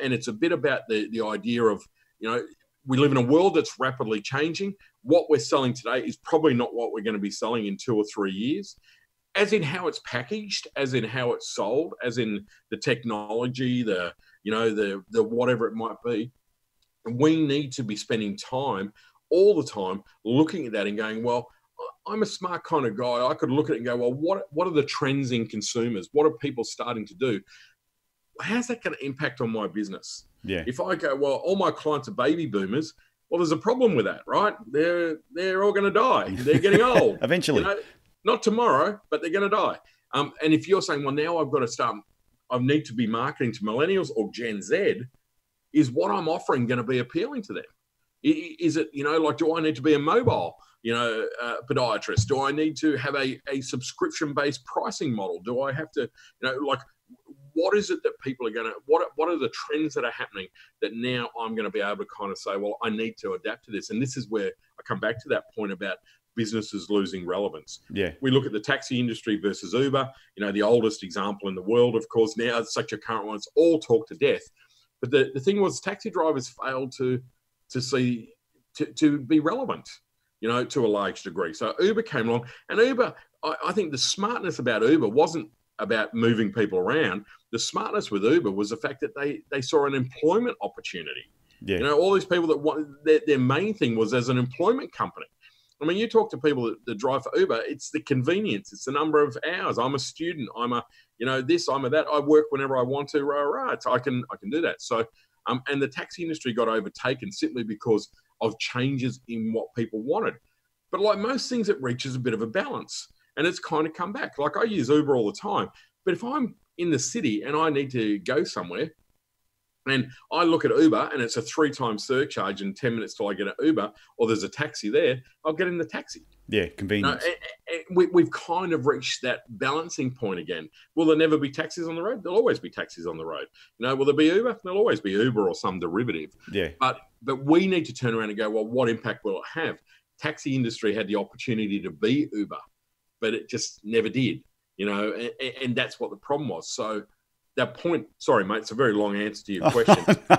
And it's a bit about the, the idea of, you know, we live in a world that's rapidly changing. What we're selling today is probably not what we're going to be selling in two or three years, as in how it's packaged, as in how it's sold, as in the technology, the, you know, the, the whatever it might be. We need to be spending time all the time looking at that and going, well, I'm a smart kind of guy. I could look at it and go, well, what, what are the trends in consumers? What are people starting to do? How's that going to impact on my business? Yeah. If I go, well, all my clients are baby boomers, Well, there's a problem with that, right? They're, they're all going to die. They're getting old. Eventually. You know, not tomorrow, but they're going to die. Um, and if you're saying, well, now I've got to start, I need to be marketing to millennials or Gen Z, is what I'm offering going to be appealing to them? Is it, you know, like, do I need to be a mobile, you know, uh, podiatrist? Do I need to have a, a subscription-based pricing model? Do I have to, you know, like, what is it that people are going to, what, what are the trends that are happening that now I'm going to be able to kind of say, well, I need to adapt to this. And this is where I come back to that point about businesses losing relevance. Yeah. We look at the taxi industry versus Uber, you know, the oldest example in the world, of course, now it's such a current one, it's all talk to death. But the, the thing was, taxi drivers failed to, to see, to, to be relevant, you know, to a large degree. So Uber came along, and Uber, I, I think the smartness about Uber wasn't about moving people around. The smartness with Uber was the fact that they, they saw an employment opportunity. Yeah. You know, all these people that wanted, their, their main thing was as an employment company. I mean, you talk to people that, that drive for Uber, it's the convenience, it's the number of hours. I'm a student, I'm a, you know, this, I'm a that, I work whenever I want to, rah, rah, it's, I can, I can do that. So, um, and the taxi industry got overtaken simply because of changes in what people wanted. But like most things, it reaches a bit of a balance. And it's kind of come back. Like I use Uber all the time, but if I'm in the city and I need to go somewhere and I look at Uber and it's a three time surcharge and ten minutes till I get an Uber, or there's a taxi there, I'll get in the taxi. Yeah, convenience. You know, and, and we, we've kind of reached that balancing point again. Will there never be taxis on the road? There'll always be taxis on the road. You know, will there be Uber? There'll always be Uber or some derivative. Yeah. But, but we need to turn around and go, well, what impact will it have? Taxi industry had the opportunity to be Uber, but it just never did, you know, and, and that's what the problem was. So that point, sorry, mate, it's a very long answer to your question.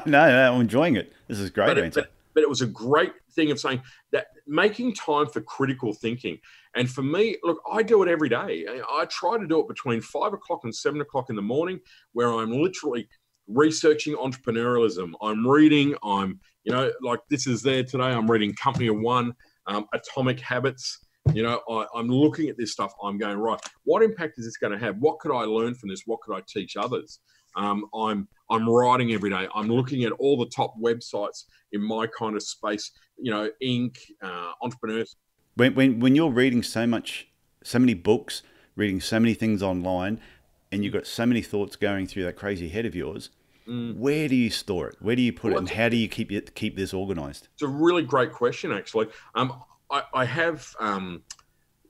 no, no, I'm enjoying it. This is a great but answer. It, but, but it was a great thing of saying that making time for critical thinking. And for me, look, I do it every day. I try to do it between five o'clock and seven o'clock in the morning, where I'm literally researching entrepreneurialism. I'm reading, I'm, you know, like this is there today. I'm reading Company of One, um, Atomic Habits. You know, I, I'm looking at this stuff. I'm going, right, what impact is this going to have? What could I learn from this? What could I teach others? Um, I'm I'm writing every day. I'm looking at all the top websites in my kind of space. You know, Incorporated, uh, Entrepreneurs. When when when you're reading so much, so many books, reading so many things online, and you've got so many thoughts going through that crazy head of yours, mm. where do you store it? Where do you put well, it? And how do you keep it, keep this organised? It's a really great question, actually. Um. I, I have um,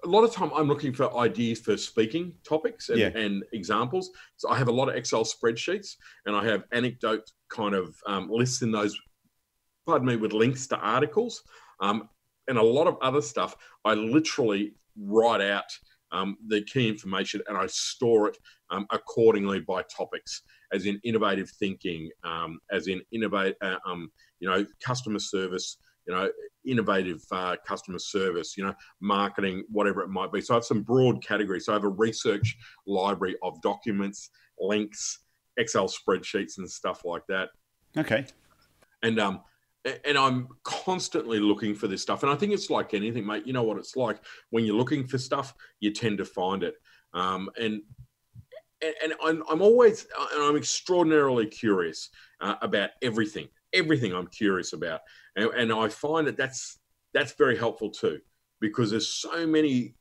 a lot of time I'm looking for ideas for speaking topics and, yeah. and examples. So I have a lot of Excel spreadsheets and I have anecdote kind of um, lists in those, pardon me, with links to articles um, and a lot of other stuff. I literally write out um, the key information and I store it um, accordingly by topics, as in innovative thinking, um, as in innovate, uh, um, you know, customer service, you know, innovative uh, customer service, you know, marketing, whatever it might be. So I have some broad categories. So I have a research library of documents, links, Excel spreadsheets and stuff like that. Okay. And um, and I'm constantly looking for this stuff. And I think it's like anything, mate. You know what it's like when you're looking for stuff, you tend to find it. Um, and and I'm, I'm always, and I'm extraordinarily curious uh, about everything. Everything I'm curious about. And, and I find that that's, that's very helpful too, because there's so many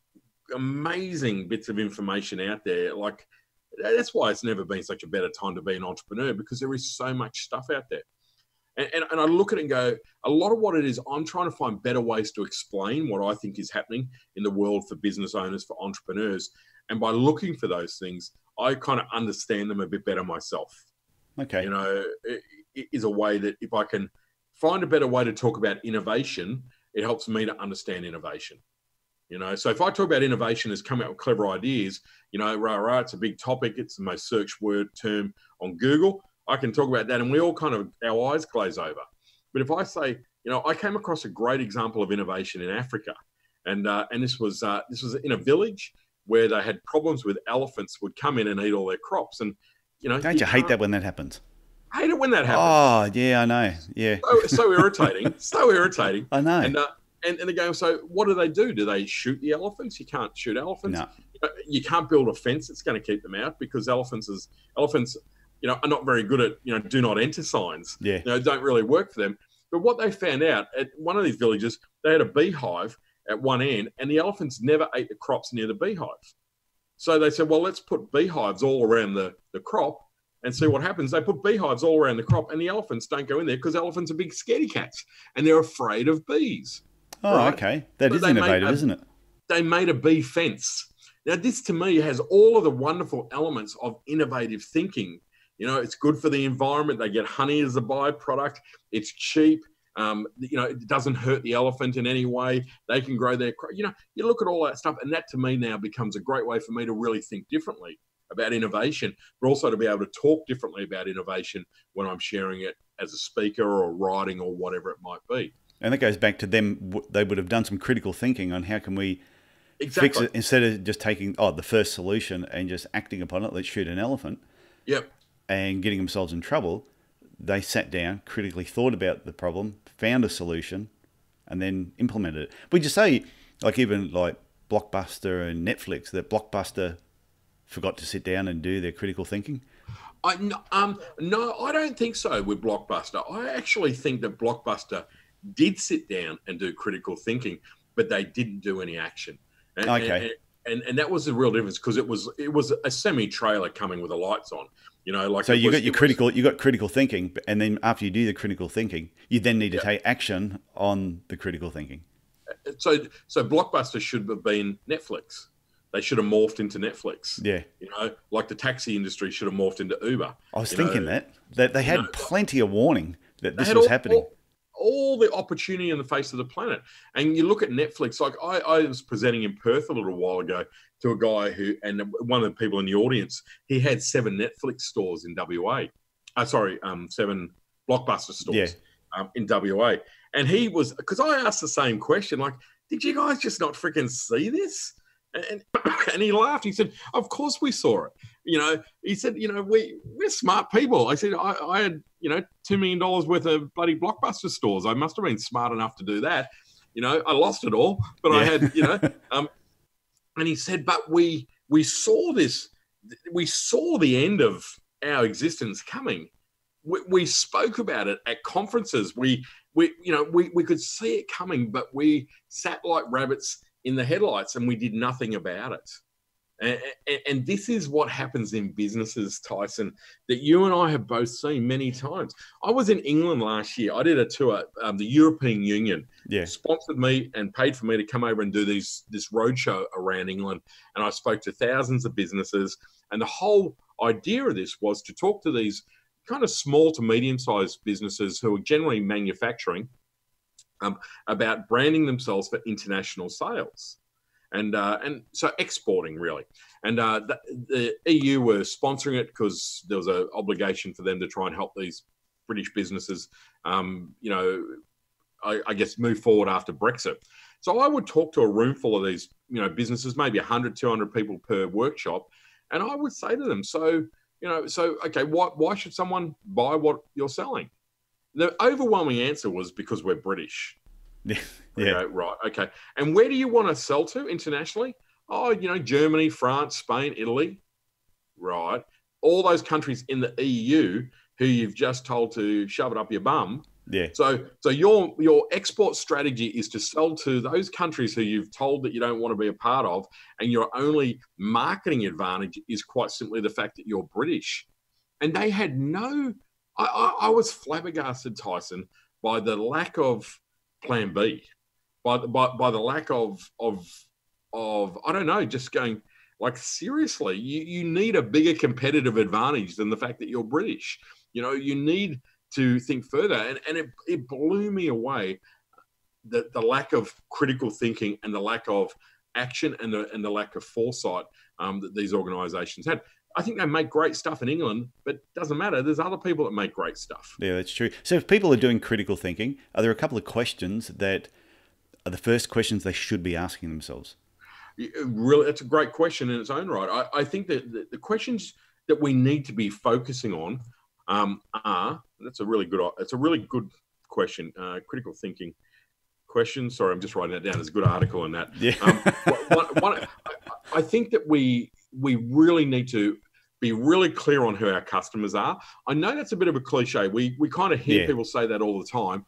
amazing bits of information out there. Like that's why it's never been such a better time to be an entrepreneur, because there is so much stuff out there. And, and, and I look at it and go, a lot of what it is, I'm trying to find better ways to explain what I think is happening in the world for business owners, for entrepreneurs. And by looking for those things, I kind of understand them a bit better myself. Okay. You know, it, is a way that if I can find a better way to talk about innovation, it helps me to understand innovation. You know, so if I talk about innovation as coming up with clever ideas, you know, rah, rah, it's a big topic. It's the most searched word term on Google. I can talk about that and we all kind of, our eyes glaze over. But if I say, you know, I came across a great example of innovation in Africa. And, uh, and this was, uh, this was in a village where they had problems with elephants would come in and eat all their crops. And, you know, don't you hate that when that happens? I hate it when that happens. Oh, yeah, I know. Yeah. So, so irritating. so irritating. I know. And, uh, and, and they go, so what do they do? Do they shoot the elephants? You can't shoot elephants. No. You can't build a fence that's going to keep them out, because elephants, is, elephants you know, are not very good at, you know, do not enter signs. Yeah. You know, don't really work for them. But what they found out at one of these villages, they had a beehive at one end and the elephants never ate the crops near the beehive. So they said, well, let's put beehives all around the, the crop and see what happens. They put beehives all around the crop and the elephants don't go in there because elephants are big scaredy cats and they're afraid of bees. Oh, right? Okay. That but is innovative, a, isn't it? They made a bee fence. Now, this to me has all of the wonderful elements of innovative thinking. You know, it's good for the environment. They get honey as a byproduct. It's cheap. Um, you know, it doesn't hurt the elephant in any way. They can grow their, you know, you look at all that stuff. And that to me now becomes a great way for me to really think differently about innovation, but also to be able to talk differently about innovation when I'm sharing it as a speaker or writing or whatever it might be. And that goes back to them. They would have done some critical thinking on how can we exactly. fix it instead of just taking, oh, the first solution and just acting upon it. Let's shoot an elephant. Yep. And getting themselves in trouble, they sat down, critically thought about the problem, found a solution, and then implemented it. Would you say, like even like Blockbuster and Netflix, that Blockbuster forgot to sit down and do their critical thinking? I, um, no, I don't think so with Blockbuster. I actually think that Blockbuster did sit down and do critical thinking, but they didn't do any action. And, okay. And, and, and that was the real difference because it was, it was a semi-trailer coming with the lights on. You know, like so you was, got your critical, was, you got critical thinking, and then after you do the critical thinking, you then need to yeah. take action on the critical thinking. So, so Blockbuster should have been Netflix. They should have morphed into Netflix. Yeah, you know, like the taxi industry should have morphed into Uber. I was thinking know, that that they had you know, plenty of warning that this was all, happening. All, all the opportunity in the face of the planet, and you look at Netflix. Like I, I was presenting in Perth a little while ago to a guy who, and one of the people in the audience, he had seven Netflix stores in W A. Uh, sorry, um, seven Blockbuster stores yeah. um, in W A. And he was, because I asked the same question, like, did you guys just not freaking see this? And, and he laughed. He said, of course we saw it. You know, he said, you know, we, we're smart people. I said, I, I had, you know, two million dollars worth of bloody Blockbuster stores. I must have been smart enough to do that. You know, I lost it all, but yeah. I had, you know, um, and he said, but we we saw this, we saw the end of our existence coming. We, we spoke about it at conferences. We, we you know, we, we could see it coming, but we sat like rabbits in the headlights and we did nothing about it. And, and, and this is what happens in businesses, Tyson, that you and I have both seen many times. I was in England last year. I did a tour. Um, the European Union yeah. sponsored me and paid for me to come over and do these, this roadshow around England. And I spoke to thousands of businesses. And the whole idea of this was to talk to these kind of small to medium-sized businesses who are generally manufacturing um, about branding themselves for international sales. And uh, and so exporting, really. And uh, the, the E U were sponsoring it because there was an obligation for them to try and help these British businesses, um, you know, I, I guess, move forward after Brexit. So I would talk to a room full of these, you know, businesses, maybe a hundred, two hundred people per workshop. And I would say to them, so, you know, so, okay, why, why should someone buy what you're selling? The overwhelming answer was because we're British. Yeah. Okay, right. Okay. And where do you want to sell to internationally? Oh, you know, Germany, France, Spain, Italy. Right. All those countries in the E U who you've just told to shove it up your bum. Yeah. So, so your your export strategy is to sell to those countries who you've told that you don't want to be a part of, and your only marketing advantage is quite simply the fact that you're British. And they had no. I, I, I was flabbergasted, Tyson, by the lack of plan B, by the, by, by the lack of, of, of, I don't know, just going like, seriously, you, you need a bigger competitive advantage than the fact that you're British. You know, you need to think further. And, and it, it blew me away, the, the lack of critical thinking and the lack of action and the, and the lack of foresight um, that these organizations had. I think they make great stuff in England, but it doesn't matter. There's other people that make great stuff. Yeah, that's true. So if people are doing critical thinking, are there a couple of questions that are the first questions they should be asking themselves? Really, that's a great question in its own right. I, I think that the, the questions that we need to be focusing on um, are, that's a really good, it's a really good question, uh, critical thinking question. Sorry, I'm just writing that down. There's a good article in that. Yeah. Um, one, one, I think that we, we really need to be really clear on who our customers are. I know that's a bit of a cliche. We we kind of hear yeah. people say that all the time,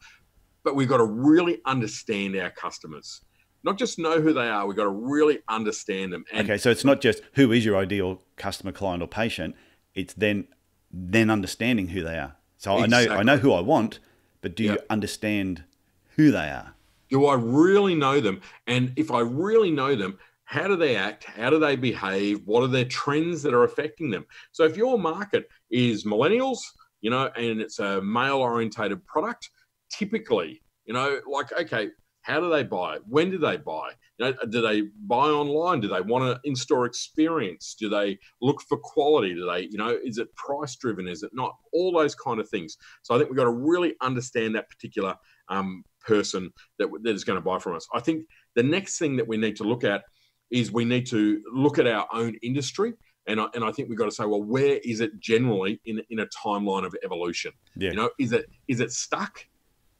but we've got to really understand our customers. Not just know who they are, we've got to really understand them. And okay, so it's not just who is your ideal customer, client, or patient, it's then then understanding who they are. So exactly. I know I know who I want, but do yep. you understand who they are? Do I really know them? And if I really know them, how do they act? How do they behave? What are their trends that are affecting them? So if your market is millennials, you know, and it's a male-orientated product, typically, you know, like, okay, how do they buy? When do they buy? You know, do they buy online? Do they want an in-store experience? Do they look for quality? Do they, you know, is it price-driven? Is it not? All those kind of things. So I think we've got to really understand that particular um, person that, that is going to buy from us. I think the next thing that we need to look at is we need to look at our own industry. And I, and I think we've got to say, well, where is it generally in, in a timeline of evolution? Yeah. You know, is it is it stuck?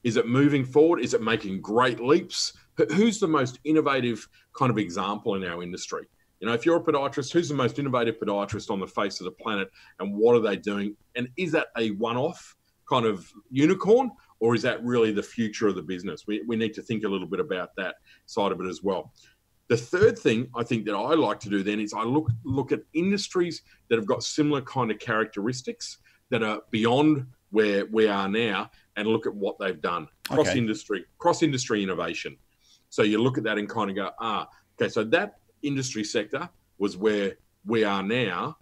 Is it moving forward? Is it making great leaps? Who's the most innovative kind of example in our industry? You know, if you're a podiatrist, who's the most innovative podiatrist on the face of the planet? And what are they doing? And is that a one-off kind of unicorn? Or is that really the future of the business? We, we need to think a little bit about that side of it as well. The third thing I think that I like to do then is I look look at industries that have got similar kind of characteristics that are beyond where we are now and look at what they've done. Cross-industry, okay. cross-industry innovation. So you look at that and kind of go, ah, okay, so that industry sector was where we are now,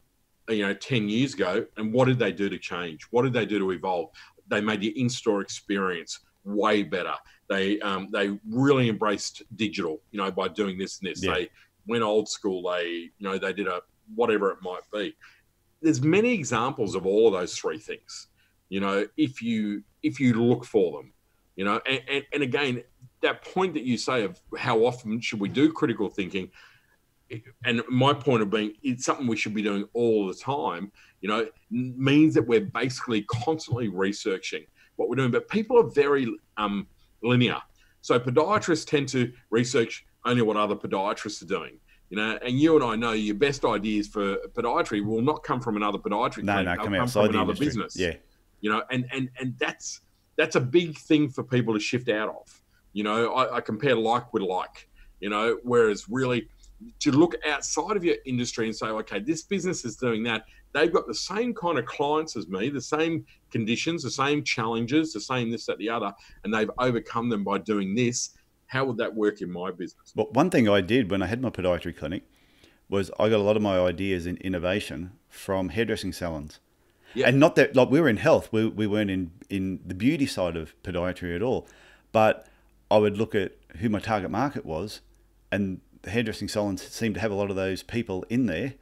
you know, ten years ago, and what did they do to change? What did they do to evolve? They made the in-store experience way better. They um, they really embraced digital, you know, by doing this and this. Yeah. They went old school. They, you know, they did a whatever it might be. There's many examples of all of those three things, you know, if you if you look for them, you know, and, and, and again, that point that you say of how often should we do critical thinking, and my point of being, it's something we should be doing all the time, you know, means that we're basically constantly researching what we're doing, but people are very um, linear. So podiatrists tend to research only what other podiatrists are doing, you know, and you and I know your best ideas for podiatry will not come from another podiatry. No, no, come outside from the another industry. Business. Yeah. You know, and, and, and that's, that's a big thing for people to shift out of, you know, I, I compare like with like, you know, whereas really to look outside of your industry and say, okay, this business is doing that. They've got the same kind of clients as me, the same conditions, the same challenges, the same this, that, the other, and they've overcome them by doing this. How would that work in my business? Well, one thing I did when I had my podiatry clinic was I got a lot of my ideas in innovation from hairdressing salons. Yeah. And not that, like, we were in health, we, we weren't in, in the beauty side of podiatry at all, but I would look at who my target market was, and the hairdressing salons seemed to have a lot of those people in there.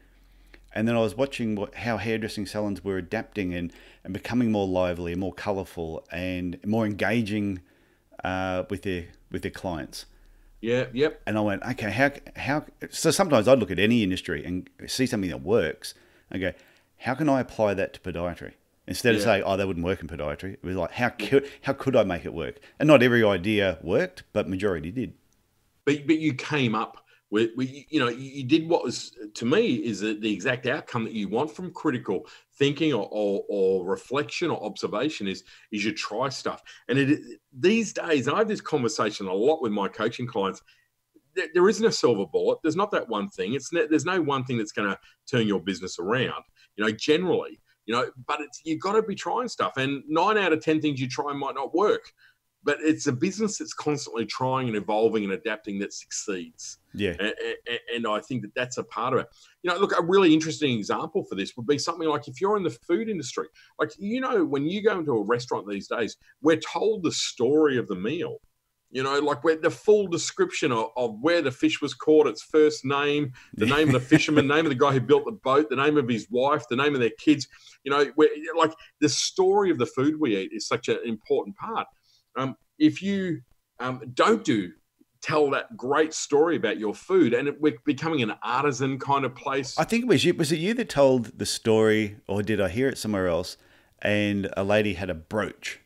And then I was watching what, how hairdressing salons were adapting and, and becoming more lively, more colourful, and more engaging uh, with their with their clients. Yeah, yep. And I went, okay, how how? So sometimes I'd look at any industry and see something that works, and go, how can I apply that to podiatry? Instead yeah. of saying, oh, that wouldn't work in podiatry, it was like, how could how could I make it work? And not every idea worked, but majority did. But but you came up. We, we, you know, you did what was, to me, is the exact outcome that you want from critical thinking or, or, or reflection or observation is, is you try stuff. And it, these days, I have this conversation a lot with my coaching clients. There, there isn't a silver bullet. There's not that one thing. It's there's no one thing that's going to turn your business around, you know, generally, you know, but it's, you've got to be trying stuff. And nine out of ten things you try might not work. But it's a business that's constantly trying and evolving and adapting that succeeds. Yeah. And, and I think that that's a part of it. You know, look, a really interesting example for this would be something like if you're in the food industry, like, you know, when you go into a restaurant these days, we're told the story of the meal, you know, like we're the full description of, of where the fish was caught, its first name, the name of the fisherman, name of the guy who built the boat, the name of his wife, the name of their kids, you know, we're, like the story of the food we eat is such an important part. Um, if you um, don't do tell that great story about your food, and it, we're becoming an artisan kind of place. I think it was you. Was it you that told the story, or did I hear it somewhere else? And a lady had a brooch.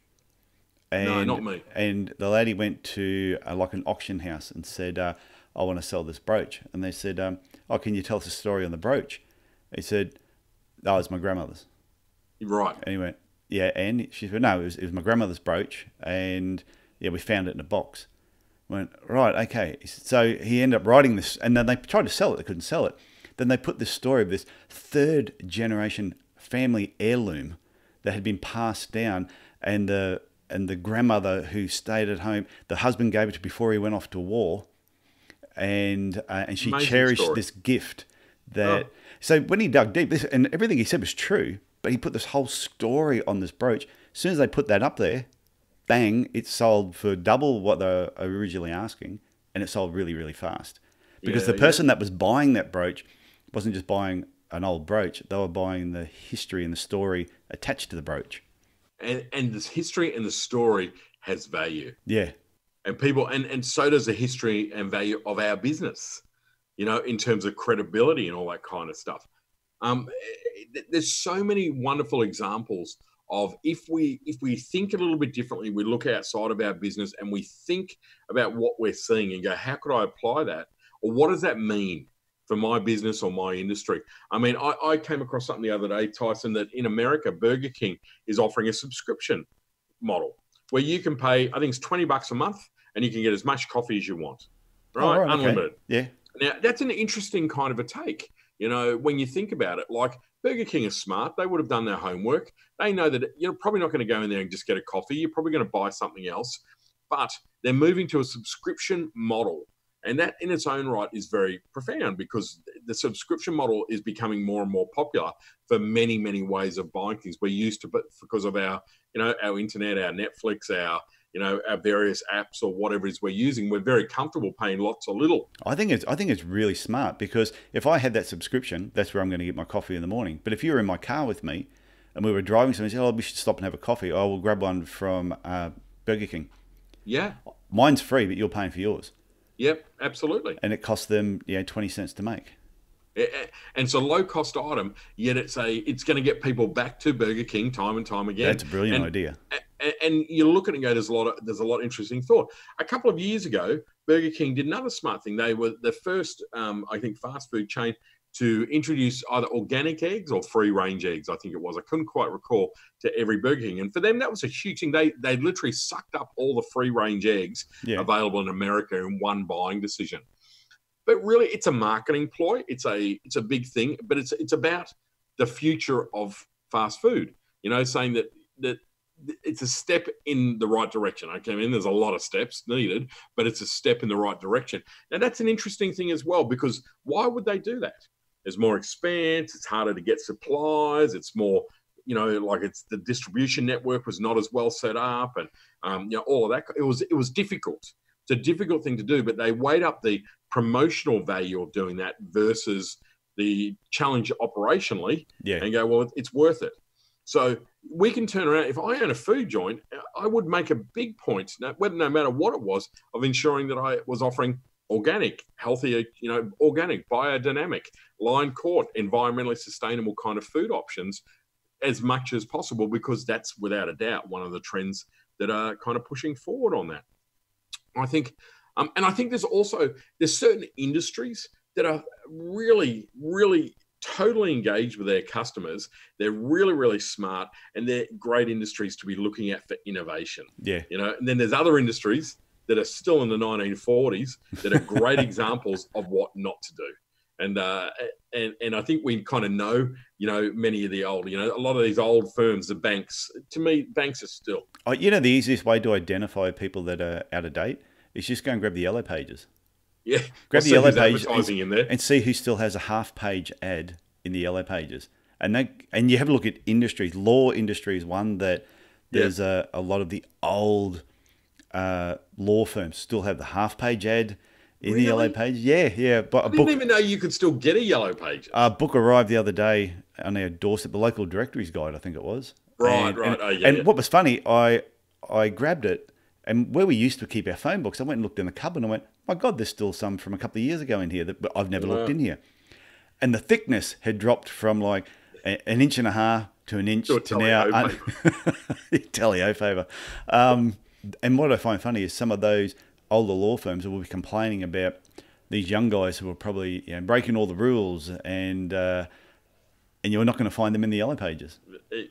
And, no, not me. And the lady went to uh, like an auction house and said, uh, "I want to sell this brooch." And they said, um, "Oh, can you tell us a story on the brooch?" He said, "Oh, it's my grandmother's." Right. And he went, yeah, and she said, no, it was, it was my grandmother's brooch, and yeah, we found it in a box. I went, right, okay. So he ended up writing this, and then they tried to sell it. They couldn't sell it. Then they put this story of this third generation family heirloom that had been passed down, and the and the grandmother who stayed at home, the husband gave it to before he went off to war, and uh, and she Amazing cherished story. This gift. That oh. So when he dug deep, this and everything he said was true, but he put this whole story on this brooch. As soon as they put that up there, bang, it sold for double what they were originally asking, and it sold really, really fast. Because yeah, the person yeah. that was buying that brooch wasn't just buying an old brooch, they were buying the history and the story attached to the brooch. And and this history and the story has value. Yeah. And people and, and so does the history and value of our business, you know, in terms of credibility and all that kind of stuff. Um, there's so many wonderful examples of if we if we think a little bit differently, we look outside of our business and we think about what we're seeing and go, how could I apply that? Or what does that mean for my business or my industry? I mean, I, I came across something the other day, Tyson, that in America, Burger King is offering a subscription model where you can pay, I think it's twenty bucks a month, and you can get as much coffee as you want, right? Oh, right. Unlimited. Okay. Yeah. Now, that's an interesting kind of a take. You know, when you think about it, like Burger King is smart. They would have done their homework. They know that you're probably not going to go in there and just get a coffee. You're probably going to buy something else. But they're moving to a subscription model. And that in its own right is very profound because the subscription model is becoming more and more popular for many, many ways of buying things. We're used to, but because of our, you know, our internet, our Netflix, our, you know, our various apps or whatever it is we're using, we're very comfortable paying lots or little. I think it's I think it's really smart because if I had that subscription, that's where I'm going to get my coffee in the morning. But if you were in my car with me and we were driving somewhere, you said, oh, we should stop and have a coffee. Oh, we'll grab one from uh, Burger King. Yeah. Mine's free, but you're paying for yours. Yep, absolutely. And it costs them, you know, twenty cents to make. And it's a low-cost item, yet it's a it's going to get people back to Burger King time and time again. That's a brilliant and, idea. And you look at it and go, there's a lot of there's a lot of interesting thought. A couple of years ago, Burger King did another smart thing. They were the first, um, I think, fast food chain to introduce either organic eggs or free-range eggs, I think it was. I couldn't quite recall, to every Burger King. And for them, that was a huge thing. They they literally sucked up all the free-range eggs yeah. available in America in one buying decision. But really, it's a marketing ploy. It's a it's a big thing, but it's it's about the future of fast food, you know, saying that, that it's a step in the right direction. Okay, I mean, there's a lot of steps needed, but it's a step in the right direction. Now, that's an interesting thing as well, because why would they do that? There's more expense, it's harder to get supplies, it's more, you know, like it's the distribution network was not as well set up and, um, you know, all of that. It was, it was difficult. It's a difficult thing to do, but they weighed up the promotional value of doing that versus the challenge operationally yeah. and go, well, it's worth it. So we can turn around. If I own a food joint, I would make a big point, no, no matter what it was, of ensuring that I was offering organic, healthier, you know, organic, biodynamic, line caught, environmentally sustainable kind of food options as much as possible, because that's without a doubt one of the trends that are kind of pushing forward on that. I think, um, and I think there's also, there's certain industries that are really, really totally engaged with their customers. They're really, really smart, and they're great industries to be looking at for innovation. Yeah. You know, and then there's other industries that are still in the nineteen forties that are great examples of what not to do. And, uh, and, and I think we kind of know, you know, many of the old, you know, a lot of these old firms, the banks, to me, banks are still. Oh, you know, the easiest way to identify people that are out of date is just go and grab the yellow pages. Yeah. Grab the yellow pages in there. And see who still has a half page ad in the yellow pages. And they, and you have a look at industries. Law industry is one that there's yeah. a, a lot of the old uh, law firms still have the half page ad in really? The yellow page. Yeah, yeah. But I didn't book, even know you could still get a yellow page. A book arrived the other day on our doorstep, the local directories guide, I think it was. Right, and, right. And, oh, yeah, and yeah. what was funny, I I grabbed it, and where we used to keep our phone books, I went and looked in the cupboard and I went, my God, there's still some from a couple of years ago in here that I've never wow. looked in here. And the thickness had dropped from like an inch and a half to an inch to, to now. Un- Telio favour. Um, and what I find funny is some of those older law firms will be complaining about these young guys who are probably, you know, breaking all the rules, and uh, and you're not going to find them in the yellow pages,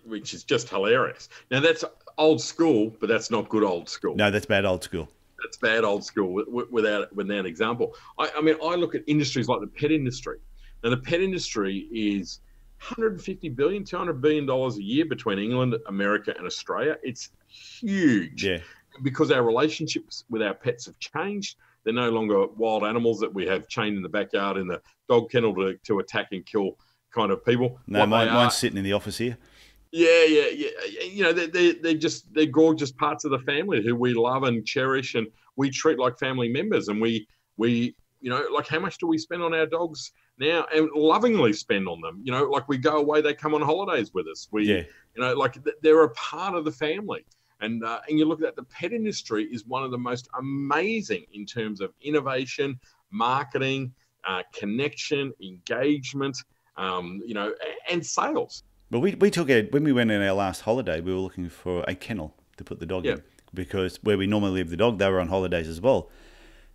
which is just hilarious. Now that's old school, but that's not good old school. No, that's bad old school. That's bad old school without, without example. I, I mean, I look at industries like the pet industry. Now, the pet industry is one hundred fifty billion dollars, two hundred billion dollars a year between England, America, and Australia. It's huge. Yeah. Because our relationships with our pets have changed. They're no longer wild animals that we have chained in the backyard in the dog kennel to, to attack and kill kind of people. No, mine, mine's sitting in the office here. Yeah, yeah, yeah. You know, they they they just they're gorgeous parts of the family who we love and cherish, and we treat like family members. And we we you know, like, how much do we spend on our dogs now? And lovingly spend on them. You know, like, we go away, they come on holidays with us. We, yeah. you know, like, they're a part of the family. And uh, and you look at that, the pet industry is one of the most amazing in terms of innovation, marketing, uh, connection, engagement, um, you know, and sales. But we, we took it when we went on our last holiday. We were looking for a kennel to put the dog yeah. in, because where we normally leave the dog, they were on holidays as well,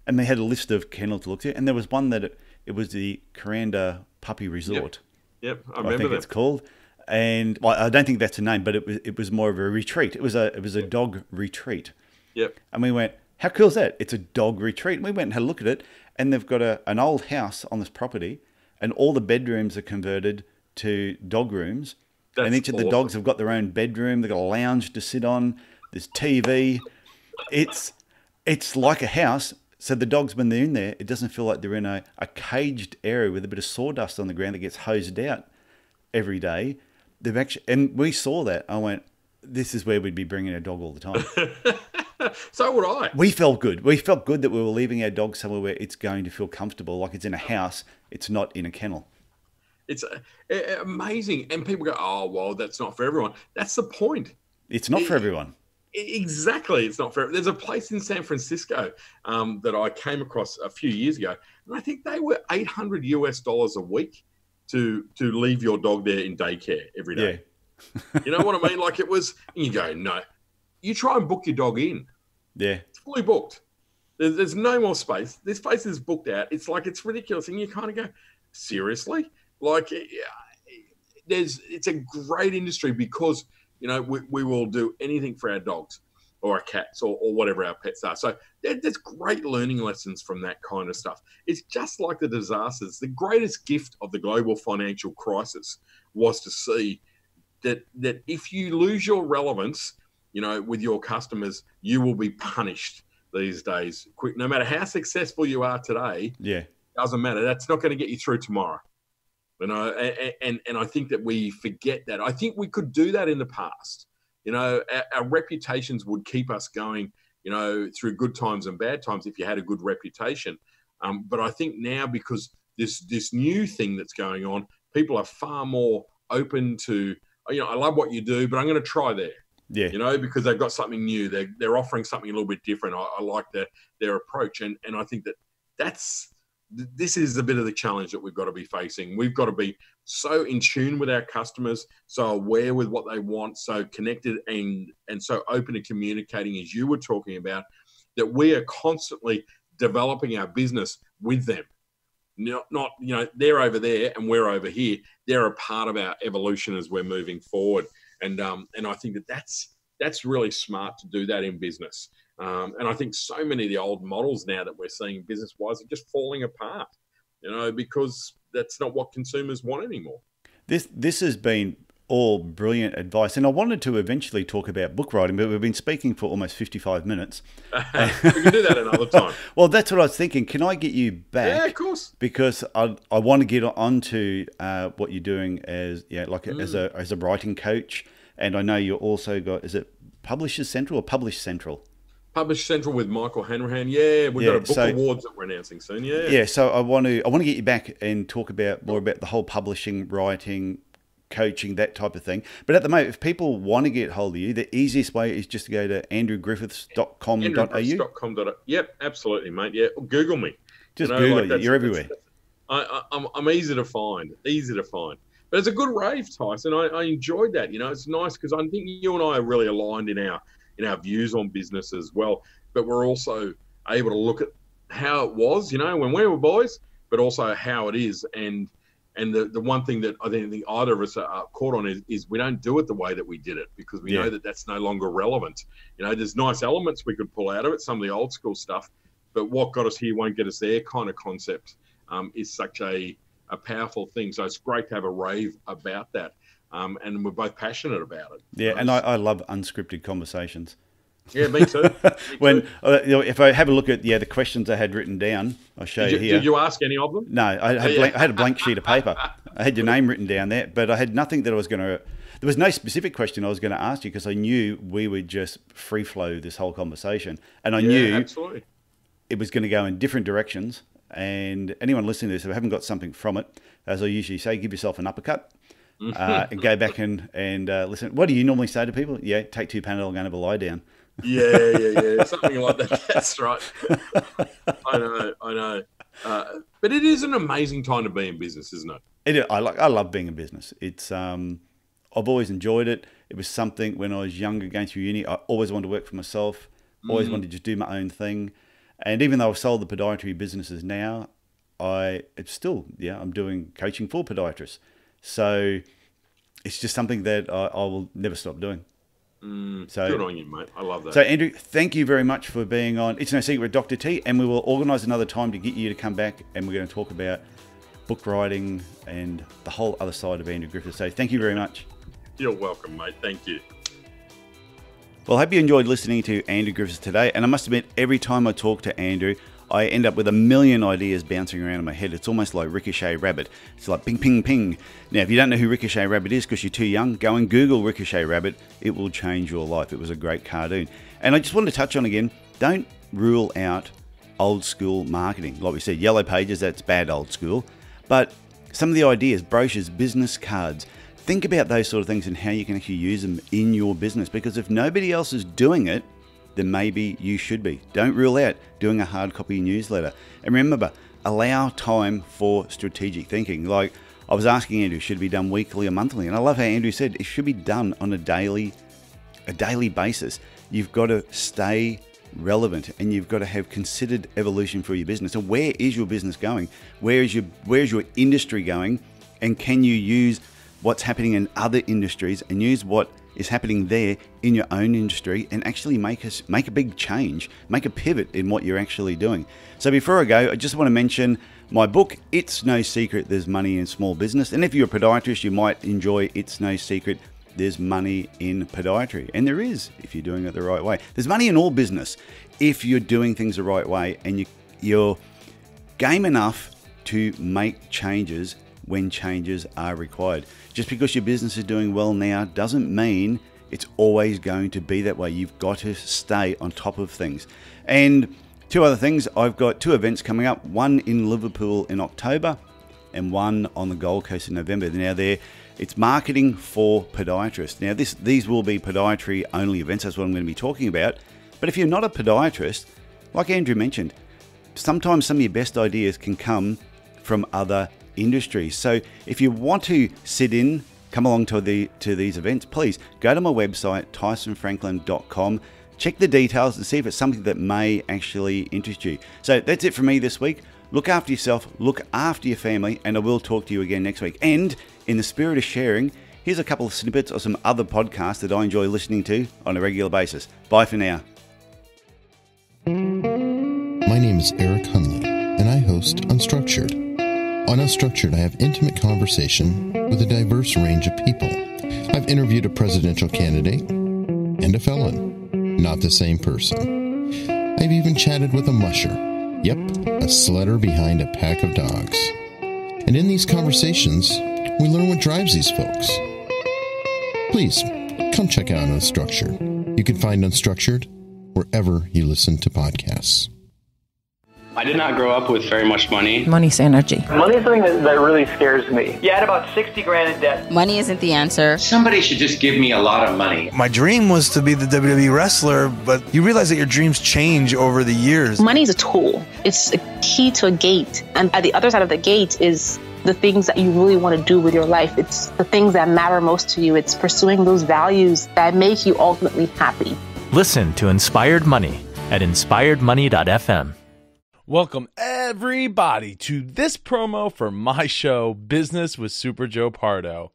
and they had a list of kennels to look at. And there was one that it, it was the Kuranda Puppy Resort. Yep, yep. I remember I think that. It's called. And well, I don't think that's a name, but it was it was more of a retreat. It was a it was a yep. dog retreat. Yep. And we went, how cool is that? It's a dog retreat. And we went and had a look at it, and they've got a an old house on this property, and all the bedrooms are converted to dog rooms. That's and each of the awesome. dogs have got their own bedroom. They've got a lounge to sit on. There's T V. It's it's like a house. So the dogs, when they're in there, it doesn't feel like they're in a, a caged area with a bit of sawdust on the ground that gets hosed out every day. They've actually, and we saw that. I went, this is where we'd be bringing our dog all the time. So would I. We felt good. We felt good that we were leaving our dog somewhere where it's going to feel comfortable, like it's in a house. It's not in a kennel. It's amazing. And people go, oh, well, that's not for everyone. That's the point. It's not it, for everyone. Exactly. It's not for everyone. There's a place in San Francisco um, that I came across a few years ago, and I think they were eight hundred US dollars a week to to leave your dog there in daycare every day. Yeah. You know what I mean? Like, it was, and you go, no. You try and book your dog in. Yeah. It's fully booked. There's, there's no more space. This space is booked out. It's like, it's ridiculous. And you kind of go, seriously? Like, there's, it's a great industry because, you know, we, we will do anything for our dogs or our cats or, or whatever our pets are. So there, there's great learning lessons from that kind of stuff. It's just like the disasters. The greatest gift of the global financial crisis was to see that, that if you lose your relevance, you know, with your customers, you will be punished these days. Quick, no matter how successful you are today, yeah, doesn't matter. That's not going to get you through tomorrow. You know, and, and, and I think that we forget that. I think we could do that in the past. You know, our, our reputations would keep us going, you know, through good times and bad times if you had a good reputation. Um, but I think now, because this this new thing that's going on, people are far more open to, you know, I love what you do, but I'm going to try there. Yeah. You know, because they've got something new. They're, they're offering something a little bit different. I, I like their, their approach. And, and I think that that's... this is a bit of the challenge that we've got to be facing. We've got to be so in tune with our customers, so aware with what they want, so connected and, and so open to communicating, as you were talking about, that we are constantly developing our business with them. Not, not, you know, they're over there and we're over here. They're a part of our evolution as we're moving forward. And, um, and I think that that's, that's really smart to do that in business. Um, and I think so many of the old models now that we're seeing business-wise are just falling apart, you know, because that's not what consumers want anymore. This this has been all brilliant advice. And I wanted to eventually talk about book writing, but we've been speaking for almost fifty-five minutes. We can do that another time. Well, that's what I was thinking. Can I get you back? Yeah, of course. Because I, I want to get on to uh, what you're doing as, you know, like mm. as, a, as a writing coach. And I know you also got, is it Publisher Central or Publish Central? Publish Central with Michael Hanrahan. Yeah, we've yeah, got a book so, awards that we're announcing soon. Yeah, yeah. So I want to I want to get you back and talk about more about the whole publishing, writing, coaching, that type of thing. But at the moment, if people want to get hold of you, the easiest way is just to go to Andrew Griffiths dot com dot A U. Andrew Griffiths dot com dot A U. Yep, absolutely, mate. Yeah, Google me. Just you know, Google like you. You're everywhere. That's, that's, I, I'm I'm easy to find. Easy to find. But it's a good rave, Tyson. I, I enjoyed that. You know, it's nice because I think you and I are really aligned in our. in our views on business as well, but we're also able to look at how it was, you know, when we were boys, but also how it is. And And the, the one thing that I think the either of us are caught on is, is we don't do it the way that we did it, because we yeah. know that that's no longer relevant. You know, there's nice elements we could pull out of it, some of the old school stuff, but what got us here won't get us there kind of concept um, is such a, a powerful thing. So it's great to have a rave about that. Um, and we're both passionate about it. Yeah, right? And I, I love unscripted conversations. Yeah, me too. Me when too. Uh, you know, if I have a look at yeah the questions I had written down, I'll show did you, you here. Did you ask any of them? No, I had, oh, yeah. blank, I had a blank sheet of paper. I had your name written down there, but I had nothing that I was going to. There was no specific question I was going to ask you, because I knew we would just free flow this whole conversation, and I yeah, knew absolutely. It was going to go in different directions. And anyone listening to this, if I haven't got something from it, as I usually say, give yourself an uppercut. Uh, and go back and, and uh, listen. What do you normally say to people? Yeah, take two Panadol and go and have a lie down. Yeah, yeah, yeah. Something like that. That's right. I know, I know. Uh, but it is an amazing time to be in business, isn't it? It is. I, like, I love being in business. It's um, I've always enjoyed it. It was something when I was younger, going through uni, I always wanted to work for myself. Always mm. wanted to just do my own thing. And even though I've sold the podiatry businesses now, I it's still, yeah, I'm doing coaching for podiatrists. So it's just something that I, I will never stop doing. Mm, so, good on you, mate. I love that. So, Andrew, thank you very much for being on It's No Secret with Doctor T. And we will organise another time to get you to come back, and we're going to talk about book writing and the whole other side of Andrew Griffiths. So thank you very much. You're welcome, mate. Thank you. Well, I hope you enjoyed listening to Andrew Griffiths today. And I must admit, every time I talk to Andrew, I end up with a million ideas bouncing around in my head. It's almost like Ricochet Rabbit. It's like ping, ping, ping. Now, if you don't know who Ricochet Rabbit is because you're too young, go and Google Ricochet Rabbit. It will change your life. It was a great cartoon. And I just wanted to touch on again, don't rule out old school marketing. Like we said, Yellow Pages, that's bad old school. But some of the ideas, brochures, business cards, think about those sort of things and how you can actually use them in your business. Because if nobody else is doing it, then maybe you should be. Don't rule out doing a hard copy newsletter. And remember, allow time for strategic thinking. Like I was asking Andrew, should it be done weekly or monthly? And I love how Andrew said it should be done on a daily, a daily basis. You've got to stay relevant, and you've got to have considered evolution for your business. So where is your business going? Where is your, where is your industry going? And can you use what's happening in other industries and use what is happening there in your own industry and actually make us make a big change, make a pivot in what you're actually doing. So before I go, I just want to mention my book, It's No Secret There's Money in Small Business. And if you're a podiatrist, you might enjoy It's No Secret There's Money in Podiatry. And there is, if you're doing it the right way. There's money in all business if you're doing things the right way and you, you're game enough to make changes when changes are required. Just because your business is doing well now doesn't mean it's always going to be that way. You've got to stay on top of things. And two other things, I've got two events coming up, one in Liverpool in October and one on the Gold Coast in November. Now there, it's marketing for podiatrists. Now this, these will be podiatry only events, that's what I'm going to be talking about. But if you're not a podiatrist, like Andrew mentioned, sometimes some of your best ideas can come from other industry. So if you want to sit in, come along to the to these events, please go to my website, tyson franklin dot com, check the details and see if it's something that may actually interest you. So that's it for me this week. Look after yourself, look after your family, and I will talk to you again next week. And in the spirit of sharing, here's a couple of snippets of some other podcasts that I enjoy listening to on a regular basis. Bye for now. My name is Eric Hunley, and I host Unstructured. On Unstructured, I have intimate conversation with a diverse range of people. I've interviewed a presidential candidate and a felon, not the same person. I've even chatted with a musher, yep, a sledder behind a pack of dogs. And in these conversations, we learn what drives these folks. Please, come check out Unstructured. You can find Unstructured wherever you listen to podcasts. I did not grow up with very much money. Money's energy. Money is something that, that really scares me. You had about sixty grand in debt. Money isn't the answer. Somebody should just give me a lot of money. My dream was to be the W W E wrestler, but you realize that your dreams change over the years. Money is a tool. It's a key to a gate. And at the other side of the gate is the things that you really want to do with your life. It's the things that matter most to you. It's pursuing those values that make you ultimately happy. Listen to Inspired Money at inspired money dot f m. Welcome. everybody to this promo for my show, Business with Super Joe Pardo,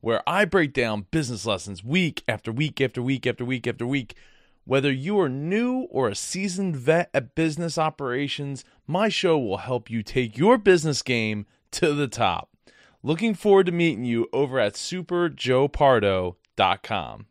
where I break down business lessons week after week after week after week after week. Whether you are new or a seasoned vet at business operations, my show will help you take your business game to the top. Looking forward to meeting you over at super joe pardo dot com.